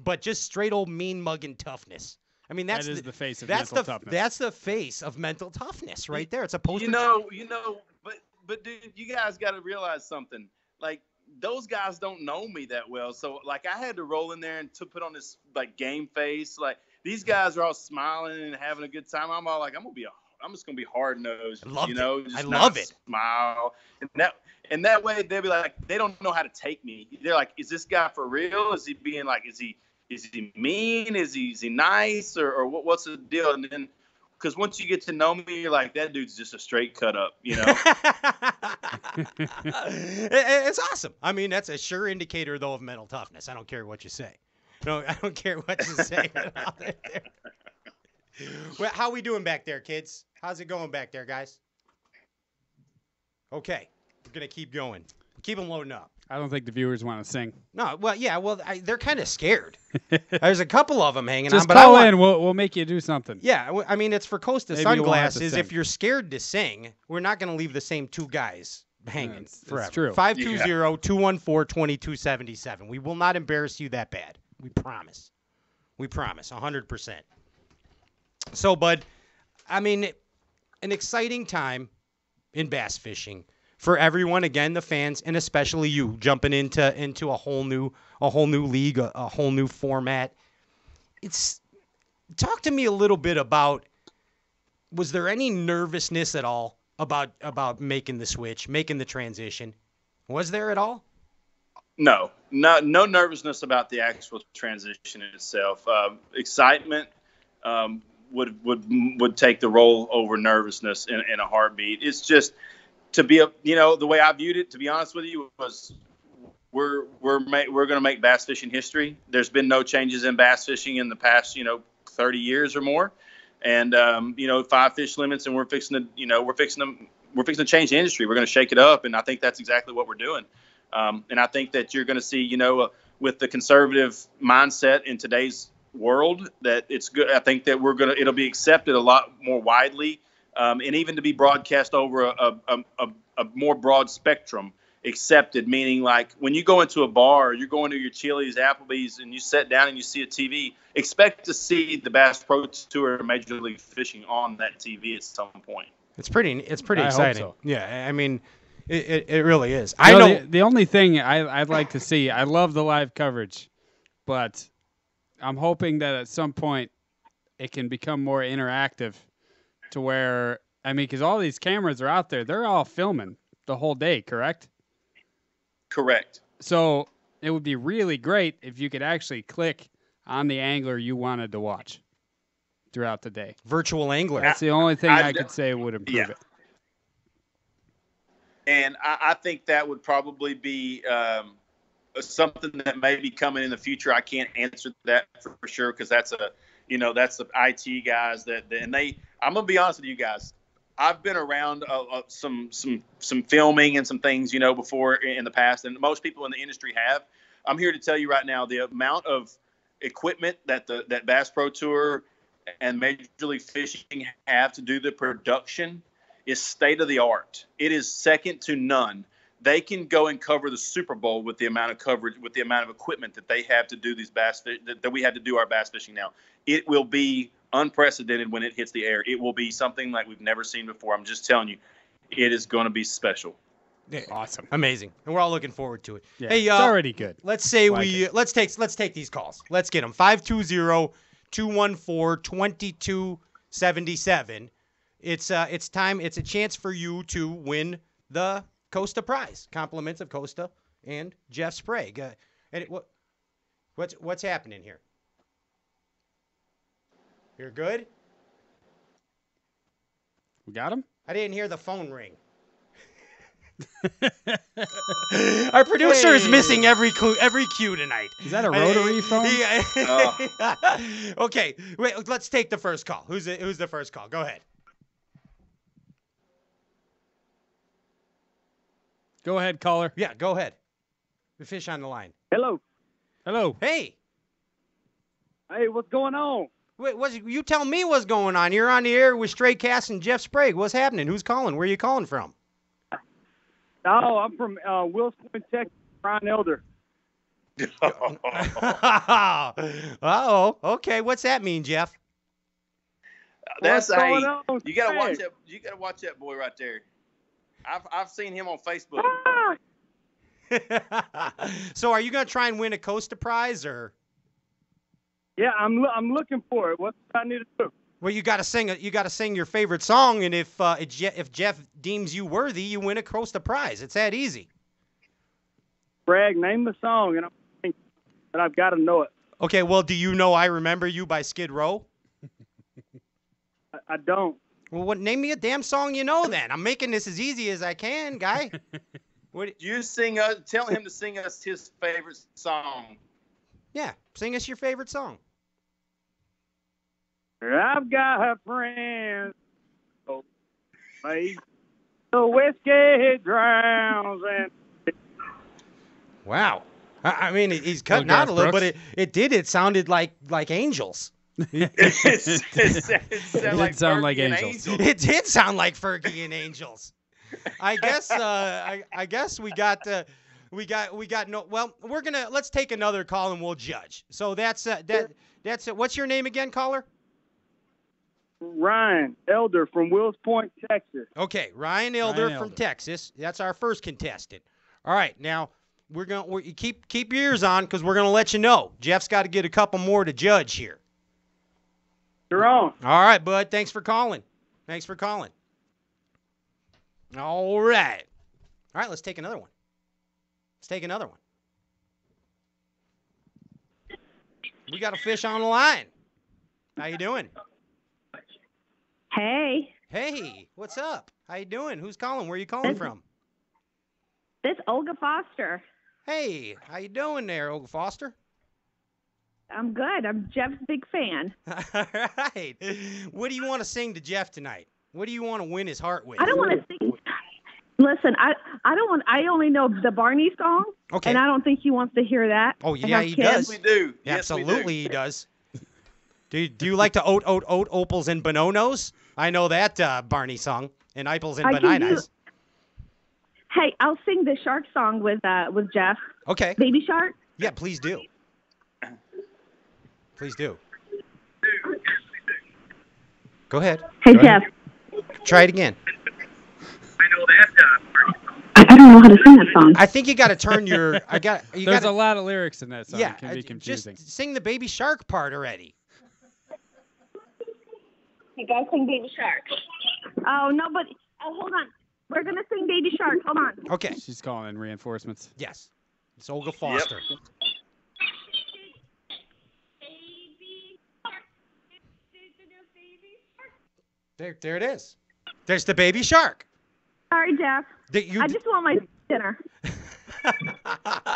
but just straight old mean mugging toughness. I mean, that's that is the, the face of that's mental the, toughness. That's the face of mental toughness right there. It's a poster. You know, you know, but but dude, you guys got to realize something. Like, those guys don't know me that well. So, like, I had to roll in there and to put on this, like, game face. Like, these guys are all smiling and having a good time. I'm all like, I'm gonna be a, I'm just going to be hard-nosed, you know? Just I love it. Smile. And that, and that way, they'll be like, they don't know how to take me. They're like, is this guy for real? Is he being like, is he is he mean? Is he, is he nice? Or, or what, what's the deal? And then, because once you get to know me, you're like, that dude's just a straight cut up, you know? It's awesome. I mean, that's a sure indicator, though, of mental toughness. I don't care what you say. No, I don't care what you say. Well, how we doing back there, kids? How's it going back there, guys? Okay, we're going to keep going. Keep them loading up. I don't think the viewers want to sing. No, well, yeah, well, I, they're kind of scared. There's a couple of them hanging Just on. Just call I want, in. We'll, we'll make you do something. Yeah, I mean, it's for Costa Maybe sunglasses. You if you're scared to sing, we're not going to leave the same two guys hanging yeah, it's, forever. It's true. five two zero, two one four, two two seven seven. We will not embarrass you that bad. We promise. We promise, one hundred percent. So, bud, I mean, an exciting time in bass fishing for everyone. Again, the fans, and especially you, jumping into into a whole new a whole new league, a, a whole new format. It's talk to me a little bit about, was there any nervousness at all about about making the switch, making the transition? Was there at all? No, no, no nervousness about the actual transition itself. Uh, excitement. Um, would would would take the role over nervousness in, in a heartbeat. It's just to be a you know the way I viewed it, to be honest with you, was we're we're make, we're going to make bass fishing history. There's been no changes in bass fishing in the past you know thirty years or more, and um, you know five fish limits, and we're fixing to you know we're fixing them we're fixing to change the industry. We're going to shake it up, and I think that's exactly what we're doing. Um, and I think that you're going to see you know uh, with the conservative mindset in today's world that it's good. I think that we're gonna it'll be accepted a lot more widely, um, and even to be broadcast over a, a, a, a more broad spectrum. Accepted meaning like when you go into a bar, you're going to your Chili's, Applebee's, and you sit down and you see a T V. Expect to see the Bass Pro Tour, Major League Fishing on that T V at some point. It's pretty. It's pretty I exciting. Hope so. Yeah, I mean, it, it, it really is. I you know, know the, the only thing I, I'd like to see. I love the live coverage, but I'm hoping that at some point it can become more interactive to where, I mean, because all these cameras are out there. They're all filming the whole day, correct? Correct. So it would be really great if you could actually click on the angler you wanted to watch throughout the day. Virtual angler. That's the only thing I, I could say would improve yeah. it. And I, I think that would probably be um, – something that may be coming in the future. I can't answer that for sure, because that's a, you know, that's the I T guys that, and they, I'm going to be honest with you guys. I've been around uh, uh, some some some filming and some things, you know, before in the past, and most people in the industry have. I'm here to tell you right now, the amount of equipment that the that Bass Pro Tour and Major League Fishing have to do the production is state of the art. It is second to none. They can go and cover the Super Bowl with the amount of coverage, with the amount of equipment that they have to do these bass that, that we have to do our bass fishing now. It will be unprecedented when it hits the air. It will be something like we've never seen before. I'm just telling you, it is going to be special. Yeah, awesome, amazing, and we're all looking forward to it. Yeah, hey, uh, it's already good. Let's say like we it. let's take let's take these calls. Let's get them. five two zero, two one four, two two seven seven. It's uh, it's time. It's a chance for you to win the Costa prize. Compliments of Costa and Jeff Sprague. Uh, and it, what what's what's happening here? You're good? We got him? I didn't hear the phone ring. Our producer hey. is missing every cue, every cue tonight. Is that a rotary I, phone? Yeah. Oh. Okay, wait, let's take the first call. Who's the, who's the first call? Go ahead. Go ahead, caller. Yeah, go ahead. The fish on the line. Hello. Hello. Hey. Hey, what's going on? Wait, what's, you tell me what's going on. You're on the air with Stray Casts and Jeff Sprague. What's happening? Who's calling? Where are you calling from? Oh, I'm from uh, Wills Point, Texas. Ryan Elder. Oh, okay. What's that mean, Jeff? Uh, that's a, you gotta watch that. You gotta watch that boy right there. I've I've seen him on Facebook. Ah! So, are you gonna try and win a Costa prize or? Yeah, I'm I'm looking for it. What do I need to do? Well, you gotta sing you gotta sing your favorite song, and if uh, if Jeff deems you worthy, you win a Costa prize. It's that easy. Bragg, name the song, and I'm thinking, but I've got to know it. Okay, well, do you know "I Remember You" by Skid Row? I, I don't. Well, what? Name me a damn song you know. Then I'm making this as easy as I can, guy. What? You sing us. Tell him to sing us his favorite song. Yeah, sing us your favorite song. I've got a friend, oh, mate. The whiskey drowns and. Wow, I mean, he's cutting out a little, but it, it did. It sounded like like angels. it, it, it, it did like sound Fergie like angels. angels. It did sound like Fergie and angels. I guess. Uh, I I guess we got. Uh, We got, we got no. Well, we're gonna let's take another call and we'll judge. So that's uh, that. That's it. What's your name again, caller? Ryan Elder from Wills Point, Texas. Okay, Ryan Elder Ryan from Elder. Texas. That's our first contestant. All right, now we're gonna we're, keep keep your ears on because we're gonna let you know. Jeff's got to get a couple more to judge here. You're on. All right, bud. Thanks for calling. Thanks for calling. All right. All right. Let's take another one. Let's take another one. We got a fish on the line. How you doing? Hey. Hey, what's up? How you doing? Who's calling? Where are you calling this, from? This Olga Foster. Hey, how you doing there, Olga Foster? I'm good. I'm Jeff's big fan. All right. What do you want to sing to Jeff tonight? What do you want to win his heart with? I don't want to sing. Listen, I I don't want. I only know the Barney song, okay. And I don't think he wants to hear that. Oh yeah, he does. Yes, we do. Yes, absolutely, we do. He does. Do Do you like to oat oat oat opals and bononos? I know that uh, Barney song and opals and bananas. Hey, I'll sing the shark song with uh with Jeff. Okay. Baby shark. Yeah, please do. Please do. Go ahead. Hey Go Jeff. Ahead. Try it again. I don't know how to sing that song. I think you got to turn your. I got. You There's gotta, a lot of lyrics in that song. Yeah, it can be confusing. Just sing the baby shark part already. You guys sing baby shark. Oh no, but oh hold on. We're gonna sing baby shark. Hold on. Okay. She's calling in reinforcements. Yes. It's Olga Foster. Yep. Baby shark. There, there it is. There's the baby shark. Sorry, Jeff. You... I just want my dinner.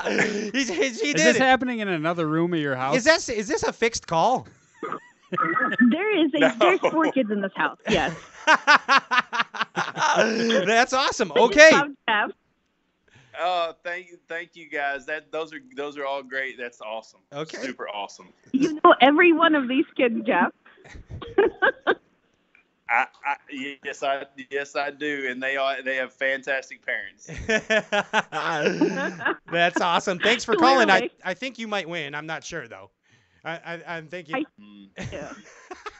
he, he is did this it. happening in another room of your house? Is this is this a fixed call? There is a, no. There's four kids in this house. Yes. That's awesome. Okay. Oh, thank you, thank you guys. That those are those are all great. That's awesome. Okay. Super awesome. You know every one of these kids, Jeff. I, I, yes, I yes I do, and they are they have fantastic parents. That's awesome. Thanks for calling. I, I think you might win. I'm not sure though. I, I I'm thinking. I, yeah.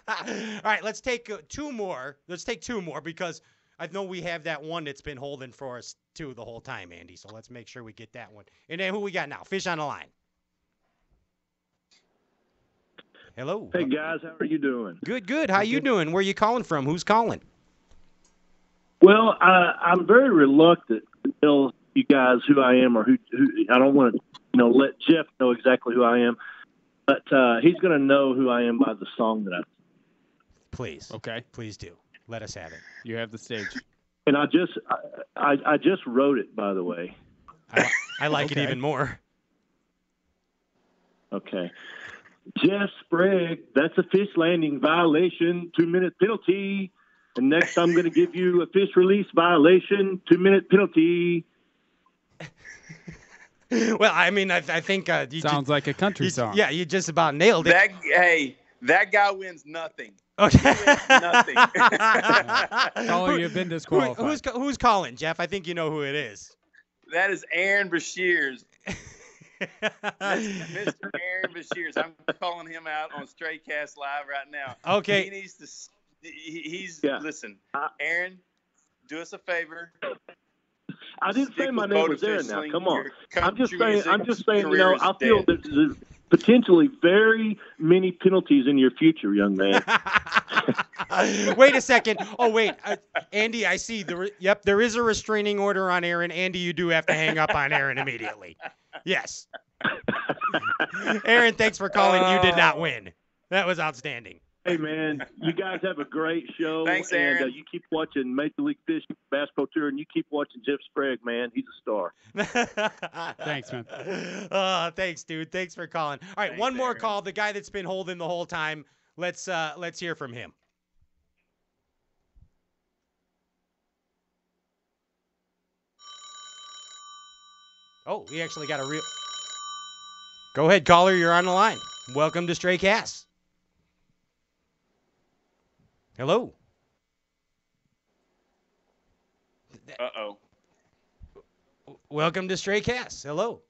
All right, let's take two more. Let's take two more because I know we have that one that's been holding for us too the whole time, Andy. So let's make sure we get that one. And then who we got now? Fish on the line. Hello. Hey guys, how are you doing? Good, good. How you doing? Where are you calling from? Who's calling? Well, I, I'm very reluctant to tell you guys who I am, or who, who I don't want to, you know, let Jeff know exactly who I am. But uh, he's going to know who I am by the song that I. Please, okay, please do. Let us have it. You have the stage. And I just, I, I, I just wrote it, by the way. I, I like okay. it even more. Okay. Jeff Sprague, that's a fish landing violation, two-minute penalty. And next I'm going to give you a fish release violation, two-minute penalty. Well, I mean, I, I think... Uh, you Sounds just, like a country you, song. Yeah, you just about nailed it. That, hey, that guy wins nothing. Okay. He wins nothing. Calling, you've been disqualified. Who, who's, who's calling, Jeff? I think you know who it is. That is Aaron Brashears. Mister Aaron Brashears, I'm calling him out on Stray Cast Live right now. Okay, he needs to. He, he's yeah. listen, Aaron. Do us a favor. I didn't say my name was Aaron. Now, come on. I'm just saying. I'm just saying. You know, I feel that there's potentially very many penalties in your future, young man. Wait a second. Oh wait, I, Andy, I see. The yep, there is a restraining order on Aaron. Andy, you do have to hang up on Aaron immediately. Yes. Aaron, thanks for calling. You did not win. That was outstanding. Hey, man, you guys have a great show. Thanks, Aaron. And uh, you keep watching Major League Fish Bass Pro Tour, and you keep watching Jeff Sprague, man. He's a star. Thanks, man. Uh, thanks, dude. Thanks for calling. All right, thanks, one more Aaron. Call. The guy that's been holding the whole time. Let's uh, let's hear from him. Oh, we actually got a real... Go ahead, caller. You're on the line. Welcome to Stray Casts. Hello. Uh-oh. Welcome to Stray Casts. Hello.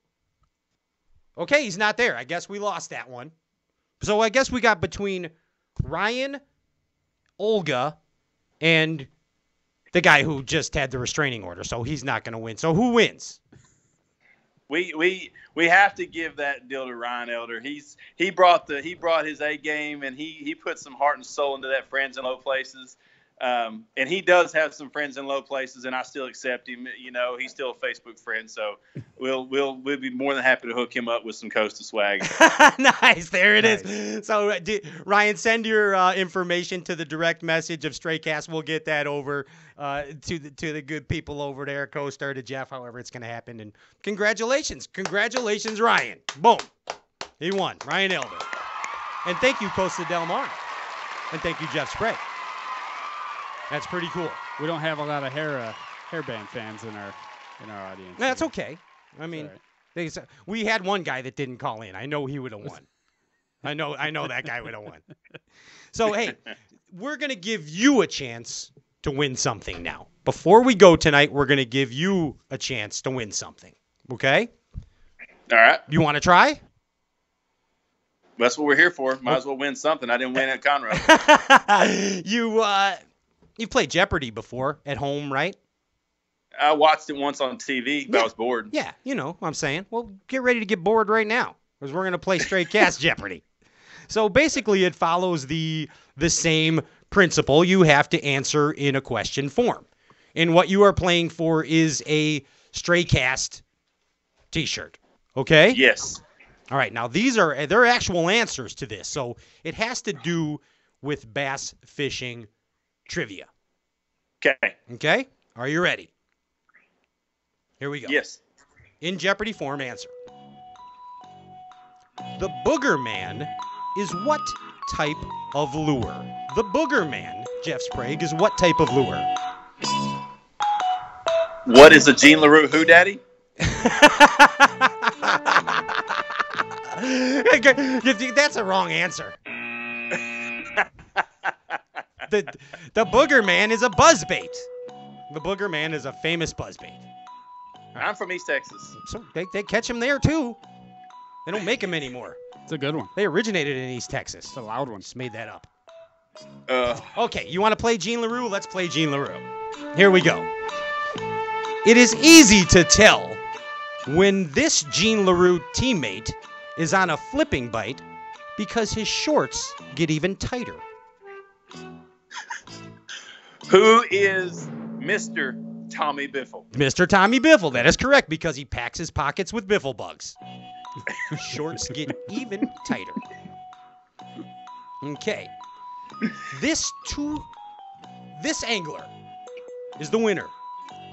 Okay, he's not there. I guess we lost that one. So I guess we got between Ryan, Olga, and the guy who just had the restraining order, so he's not going to win. So who wins? We we we have to give that deal to Ryan Elder. He's he brought the he brought his A game, and he he put some heart and soul into that Friends in Low Places, um, and he does have some friends in low places, and I still accept him. You know, he's still a Facebook friend, so we'll we'll we'll be more than happy to hook him up with some Costa swag. Nice, there it nice. is. So did, Ryan, send your uh, information to the direct message of Straycast. We'll get that over. Uh, to the to the good people over there, Coaster, to Jeff, however it's going to happen. And congratulations. Congratulations, Ryan. Boom. He won. Ryan Elder. And thank you, Costa Del Mar. And thank you, Jeff Sprague. That's pretty cool. We don't have a lot of hair uh, hairband fans in our in our audience. No, that's okay. I mean, right. they, we had one guy that didn't call in. I know he would have won. I know I know that guy would have won. So, hey, we're going to give you a chance to win something now. Before we go tonight, we're going to give you a chance to win something. Okay? All right. You want to try? That's what we're here for. Might as well win something. I didn't win at Conroe. you, uh, you've played Jeopardy before at home, right? I watched it once on T V, but yeah. I was bored. Yeah, you know what I'm saying. Well, get ready to get bored right now because we're going to play Straight Cast Jeopardy. So basically it follows the the same principle. You have to answer in a question form. And what you are playing for is a Stray Cast t-shirt. Okay? Yes. All right. Now, these are they're actual answers to this. So it has to do with bass fishing trivia. Okay. Okay? Are you ready? Here we go. Yes. in Jeopardy form answer. The Booger Man is what type of lure? The Booger Man, Jeff Sprague, is what type of lure? What is a Gene Larew who, Daddy? That's a wrong answer. The, the Booger Man is a buzzbait. The Booger Man is a famous buzzbait. Right. I'm from East Texas. So they, they catch him there, too. They don't make him anymore. It's a good one. They originated in East Texas. It's a loud one. Just made that up. Uh. Okay, you want to play Gene Larew? Let's play Gene Larew. Here we go. It is easy to tell when this Gene Larew teammate is on a flipping bite because his shorts get even tighter. Who is Mister Tommy Biffle? Mister Tommy Biffle. That is correct, because he packs his pockets with biffle bugs. Shorts get even tighter. Okay. This two, this angler is the winner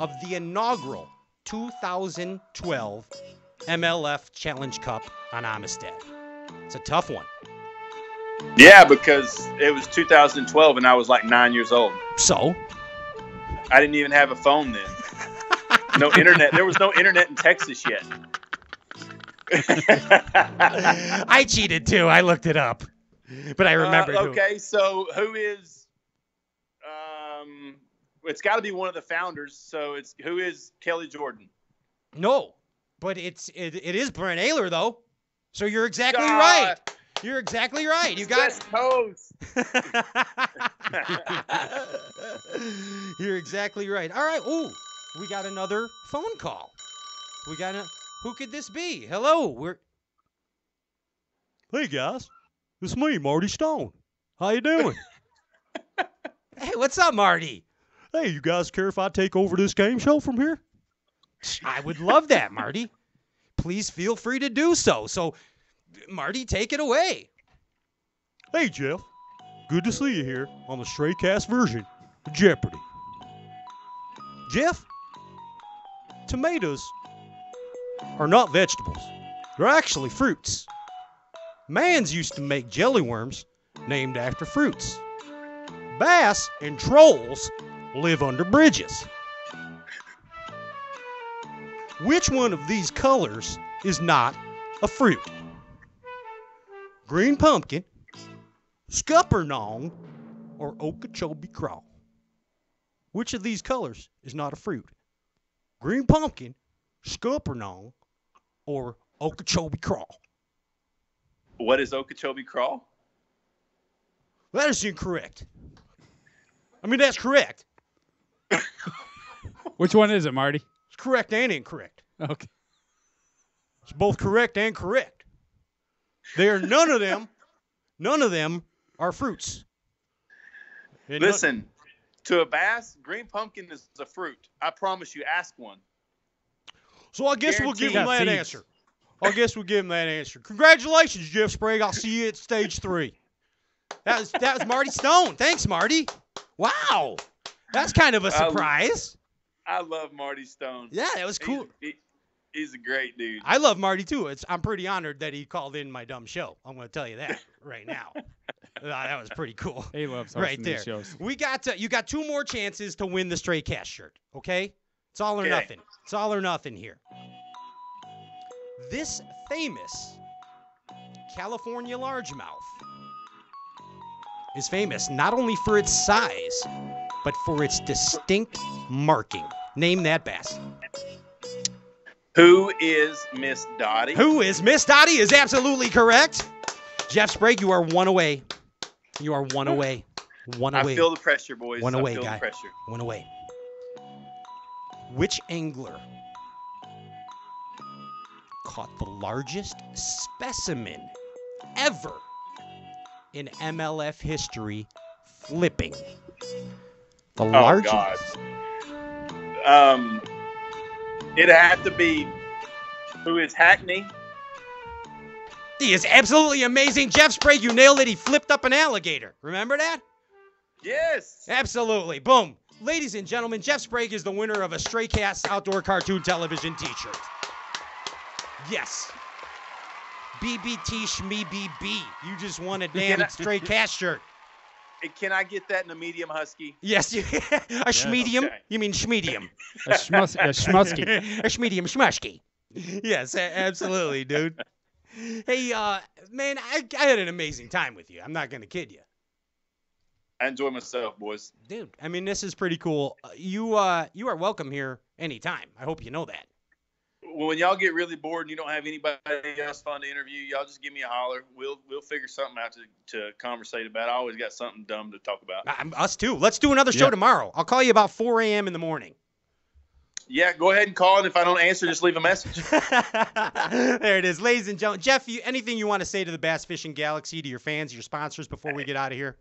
of the inaugural two thousand twelve M L F Challenge Cup on Amistad. It's a tough one. Yeah, because it was two thousand twelve and I was like nine years old. So? I didn't even have a phone then. No internet. There was no internet in Texas yet. I cheated too. I looked it up. But I remember. Uh, okay, who. So who is... Um, it's got to be one of the founders. So it's who is Kelly Jordan? No, but it's it, it is Brent Ayler, though. So you're exactly uh, right. You're exactly right. You got West Coast. You're exactly right. All right. Ooh, we got another phone call. We got a. Who could this be? Hello. We're. Hey guys, it's me, Marty Stone. How you doing? Hey, what's up, Marty? Hey, you guys care if I take over this game show from here? I would love that, Marty. Please feel free to do so. So. Marty, take it away. Hey, Jeff. Good to see you here on the Stray Cast version of Jeopardy. Jeff, tomatoes are not vegetables. They're actually fruits. Mans used to make jelly worms named after fruits. Bass and trolls live under bridges. Which one of these colors is not a fruit? Green pumpkin, scuppernong, or Okeechobee craw? Which of these colors is not a fruit? Green pumpkin, scuppernong, or Okeechobee craw? What is Okeechobee craw? That is incorrect. I mean, that's correct. Which one is it, Marty? It's correct and incorrect. Okay. It's both correct and correct. They are none of them. None of them are fruits. And listen, none, to a bass, green pumpkin is a fruit. I promise you. Ask one. So I guess Guaranteed. we'll give him that seeds. answer. I guess we'll give him that answer. Congratulations, Jeff Sprague. I'll see you at stage three. That was that was Marty Stone. Thanks, Marty. Wow, that's kind of a surprise. I love, I love Marty Stone. Yeah, that was cool. He, he, He's a great dude. I love Marty, too. It's, I'm pretty honored that he called in my dumb show. I'm going to tell you that right now. That was pretty cool. He loves right there. Shows. We got to, you got two more chances to win the Stray Cast shirt, okay? It's all or okay. nothing. It's all or nothing here. This famous California largemouth is famous not only for its size, but for its distinct marking. Name that bass. Who is Miss Dottie? Who is Miss Dottie is absolutely correct. Jeff Sprague, you are one away. You are one away. One away. I feel the pressure, boys. One away, I feel guy. The pressure. One away. Which angler caught the largest specimen ever in M L F history flipping? The oh, largest. God. Um... It'd have to be, who is Hackney? He is absolutely amazing. Jeff Sprague, you nailed it. He flipped up an alligator. Remember that? Yes. Absolutely. Boom. Ladies and gentlemen, Jeff Sprague is the winner of a Stray Cast Outdoor Cartoon Television t-shirt. Yes. B B T Shmee B B. You just won a damn Stray Cast shirt. Can I get that in a medium husky? Yes. a yes, schmedium? Okay. You mean schmedium. a schmus a schmusky. A schmedium schmushky. Yes, absolutely, dude. Hey, uh, man, I, I had an amazing time with you. I'm not going to kid you. I enjoy myself, boys. Dude, I mean, this is pretty cool. You uh, you are welcome here anytime. I hope you know that. Well, when y'all get really bored and you don't have anybody else fun to interview, y'all just give me a holler. We'll we'll figure something out to, to conversate about. I always got something dumb to talk about. I'm, us too. Let's do another show yeah. tomorrow. I'll call you about four a m in the morning. Yeah, go ahead and call, and if I don't answer, just leave a message. There it is. Ladies and gentlemen, Jeff, you, anything you want to say to the Bass Fishing Galaxy, to your fans, your sponsors before we get out of here?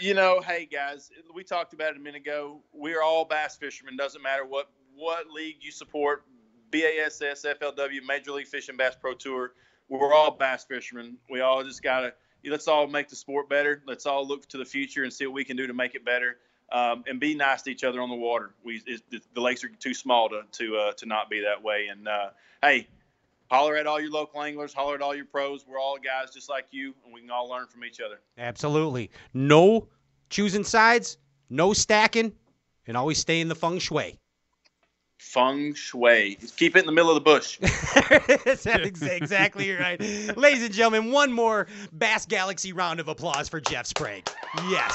You know, hey, guys, we talked about it a minute ago. We're all bass fishermen. Doesn't matter what, what league you support, B A S S, F L W, Major League Fishing, Bass Pro Tour. We're all bass fishermen. We all just got to – let's all make the sport better. Let's all look to the future and see what we can do to make it better. Um, and be nice to each other on the water. We it, the lakes are too small to to uh, to not be that way. And uh, hey, holler at all your local anglers, holler at all your pros. We're all guys just like you, and we can all learn from each other. Absolutely. No choosing sides, no stacking, and always stay in the feng shui. Feng shui. Just keep it in the middle of the bush. That's exactly right, ladies and gentlemen. One more Bass Galaxy round of applause for Jeff Sprague. Yes.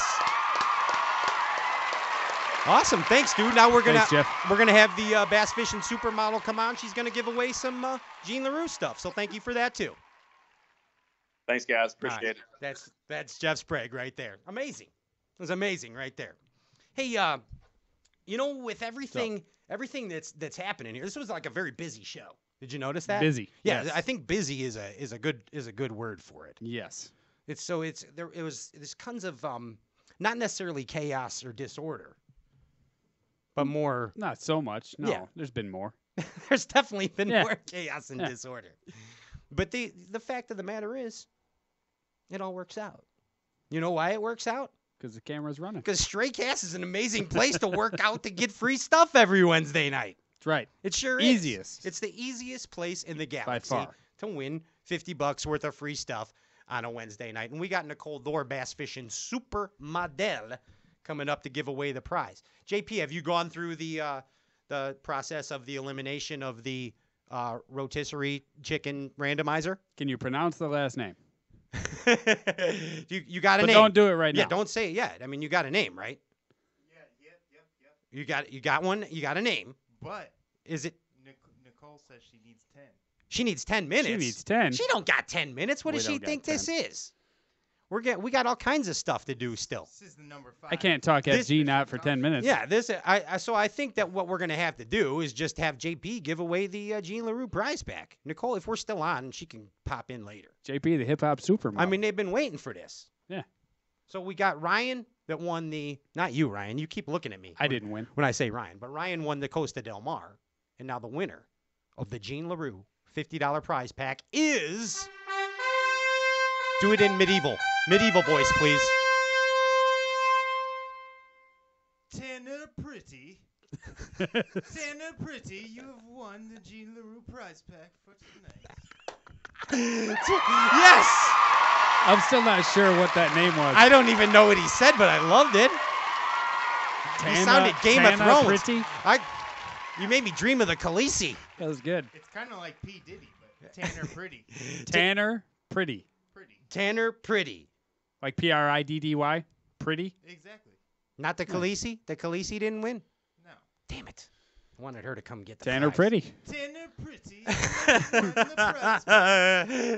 Awesome, thanks, dude. Now we're gonna thanks, we're gonna have the uh, Bass Fishing Supermodel come on. She's gonna give away some uh, Gene Larew stuff. So thank you for that too. Thanks, guys. Appreciate right. it. That's that's Jeff Sprague right there. Amazing. It was amazing right there. Hey, uh, you know, with everything so, everything that's that's happening here, this was like a very busy show. Did you notice that? Busy. Yeah, yes. I think busy is a is a good is a good word for it. Yes. It's so it's there. It was there's tons of um, not necessarily chaos or disorder. But more. Not so much. No, yeah. There's been more. There's definitely been yeah. more chaos and yeah. disorder. But the the fact of the matter is, it all works out. You know why it works out? Because the camera's running. Because Stray Cast is an amazing place to work out to get free stuff every Wednesday night. That's right. It sure easiest. Is. Easiest. It's the easiest place in the galaxy by far to win fifty bucks worth of free stuff on a Wednesday night. And we got Nicole Dorr, Bass Fishing Supermodel, coming up to give away the prize. J P, have you gone through the uh, the process of the elimination of the uh, rotisserie chicken randomizer? Can you pronounce the last name? you you got a but name. Don't do it right yeah, now. Yeah, don't say it yet. I mean, you got a name, right? Yeah, yeah, yeah, yeah. You got you got one. You got a name. But is it? Nic Nicole says she needs ten. She needs ten minutes. She needs ten. She don't got ten minutes. What we does she think ten. This is? We're get, we got all kinds of stuff to do still. This is the number five. I can't talk this, F G not for ten minutes. Yeah, this. I, I so I think that what we're going to have to do is just have J P give away the uh, Gene Larew prize back. Nicole, if we're still on, she can pop in later. J P, the hip-hop supermodel. I mean, they've been waiting for this. Yeah. So we got Ryan that won the – not you, Ryan. You keep looking at me. I when, didn't win. When I say Ryan. But Ryan won the Costa Del Mar, and now the winner of the Gene Larew fifty dollar prize pack is – do it in medieval. Medieval voice, please. Tanner Pretty. Tanner Pretty, you have won the Gene Larew prize pack for tonight. Yes! I'm still not sure what that name was. I don't even know what he said, but I loved it. Tana, he sounded Game Tana of Thrones. Pretty? I, you made me dream of the Khaleesi. That was good. It's kind of like P. Diddy, but Tanner Pretty. Tanner Pretty. Tanner Pretty. Like P R I D D Y? Pretty? Exactly. Not the Khaleesi? The Khaleesi didn't win? No. Damn it. I wanted her to come get the Tanner prize. Pretty. Tanner Pretty.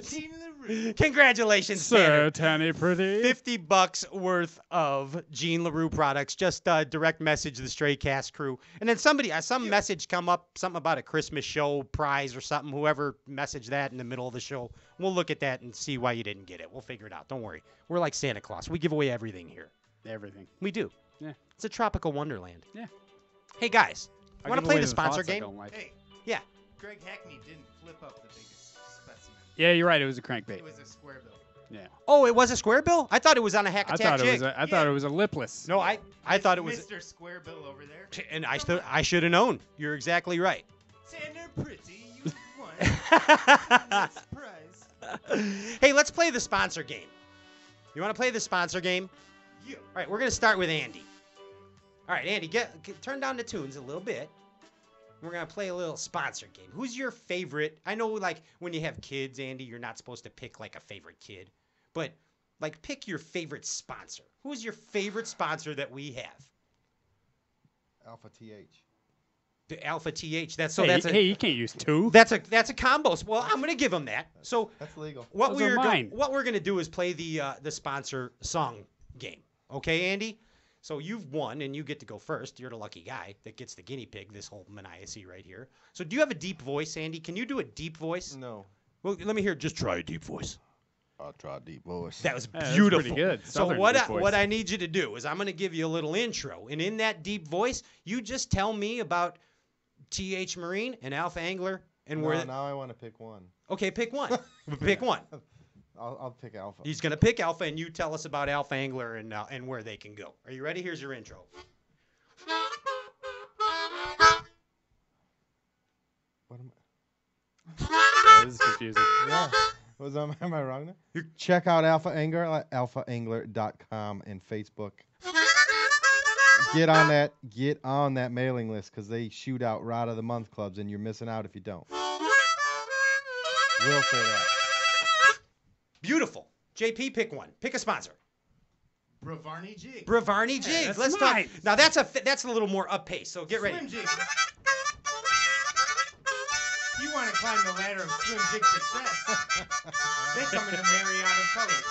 Gene Larew. Congratulations, Sir Tanner. Tanner Pretty. fifty bucks worth of Gene Larew products. Just uh, direct message the Stray Cast crew. And then somebody, uh, some yeah. message come up, something about a Christmas show prize or something. Whoever messaged that in the middle of the show, we'll look at that and see why you didn't get it. We'll figure it out. Don't worry. We're like Santa Claus. We give away everything here. Everything. We do. Yeah. It's a tropical wonderland. Yeah. Hey, guys. I want to play the sponsor game? Like. Hey, yeah. Greg Hackney didn't flip up the biggest specimen. Yeah, you're right. It was a crankbait. It was a square bill. Yeah. Oh, it was a square bill? I thought it was on a hack attack jig. I, thought it, was a, I yeah. thought it was a lipless. No, I, I thought it was Mister Square Bill over there. And I, I should have known. You're exactly right. Tanner Pretty, you won. Hey, let's play the sponsor game. You want to play the sponsor game? Yeah. All right, we're going to start with Andy. All right, Andy, get, get turn down the tunes a little bit. We're going to play a little sponsor game. Who's your favorite? I know, like, when you have kids, Andy, you're not supposed to pick, like, a favorite kid. But, like, pick your favorite sponsor. Who's your favorite sponsor that we have? Alpha T H. The Alpha T H. That's so. Hey, that's a, hey, you can't use two. That's a that's a combo. Well, I'm gonna give them that. So that's legal. What Those we're are mine. Go, what we're gonna do is play the uh, the sponsor song game. Okay, Andy. So you've won and you get to go first. You're the lucky guy that gets the guinea pig. This whole maniacy right here. So do you have a deep voice, Andy? Can you do a deep voice? No. Well, let me hear. Just try a deep voice. I'll try a deep voice. That was beautiful. Yeah, that was pretty good. Southern so what I, what I need you to do is I'm gonna give you a little intro, and in that deep voice, you just tell me about T H Marine and Alpha Angler, and no, where. Now I want to pick one. Okay, pick one. Pick yeah. one. I'll, I'll pick Alpha. He's gonna pick Alpha, and you tell us about Alpha Angler and uh, and where they can go. Are you ready? Here's your intro. What am I? This is confusing. Yeah. Was I, am I wrong there? You're Check out Alpha Angler at alpha angler dot com and Facebook. Get on that. Get on that mailing list because they shoot out Rod of the Month clubs, and you're missing out if you don't. We'll say that. Beautiful. J P, pick one. Pick a sponsor. Bravarni Jigs. Bravarni Jigs. Hey, Let's mine. talk. Now that's a that's a little more up pace. So get Swim ready. Jigs. You want to climb the ladder of Swim Jig success? They come in a myriad of colors.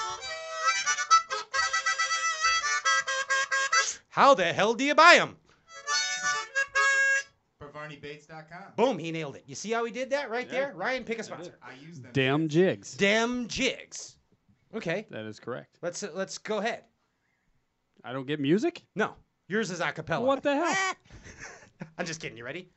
How the hell do you buy them? Bravarni Baits dot com. Boom, he nailed it. You see how he did that right yeah. there? Ryan, pick a sponsor. I, I use them. Damn jigs. Damn jigs. Okay. That is correct. Let's uh, let's go ahead. I don't get music? No. Yours is a cappella. What the hell? I'm just kidding. You ready?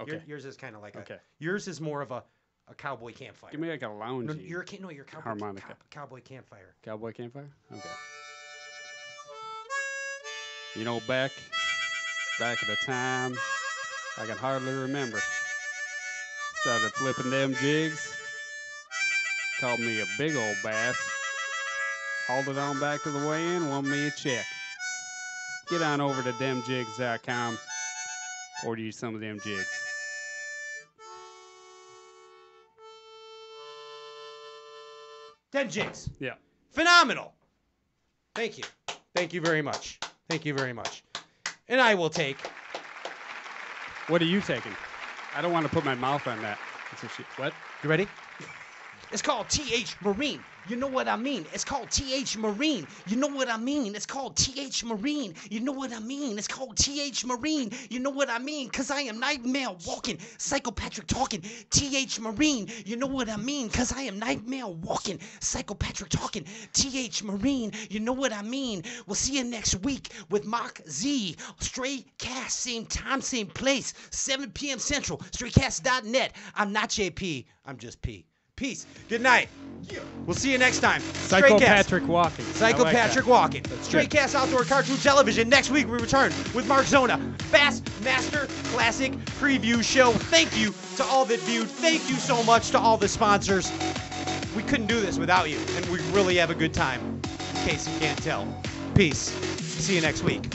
Okay. Your, yours is kind of like okay. a... Yours is more of a, a cowboy campfire. Give me like a lounge. No, you're a, no, you're a cowboy, harmonica. Cow, cowboy campfire. Cowboy campfire? Okay. You know, back, back at the time, I can hardly remember. Started flipping them jigs. Called me a big old bass. Hauled it on back to the weigh-in, won me a check. Get on over to them jigs dot com. Order you some of them jigs. Them jigs. Yeah. Phenomenal. Thank you. Thank you very much. Thank you very much. And I will take. What are you taking? I don't want to put my mouth on that. It's a shit. What? You ready? It's called T H Marine. You know what I mean? It's called T H Marine. You know what I mean? It's called T H Marine. You know what I mean? It's called T H Marine. You know what I mean? Cause I am nightmare walking, psychopathic talking. T H Marine. You know what I mean? Cause I am nightmare walking, psychopathic talking. T H Marine. You know what I mean? We'll see you next week with Mark Z. Stray Cast, same time, same place, seven p m Central. stray cast dot net. I'm not J P. I'm just P. Peace. Good night. Yeah. We'll see you next time. Psycho Patrick Walken. Psycho like Patrick Walken. Stray Cast Outdoor Cartoon Television. Next week we return with Mark Zona. Bassmaster Classic Preview Show. Thank you to all that viewed. Thank you so much to all the sponsors. We couldn't do this without you, and we really have a good time, in case you can't tell. Peace. See you next week.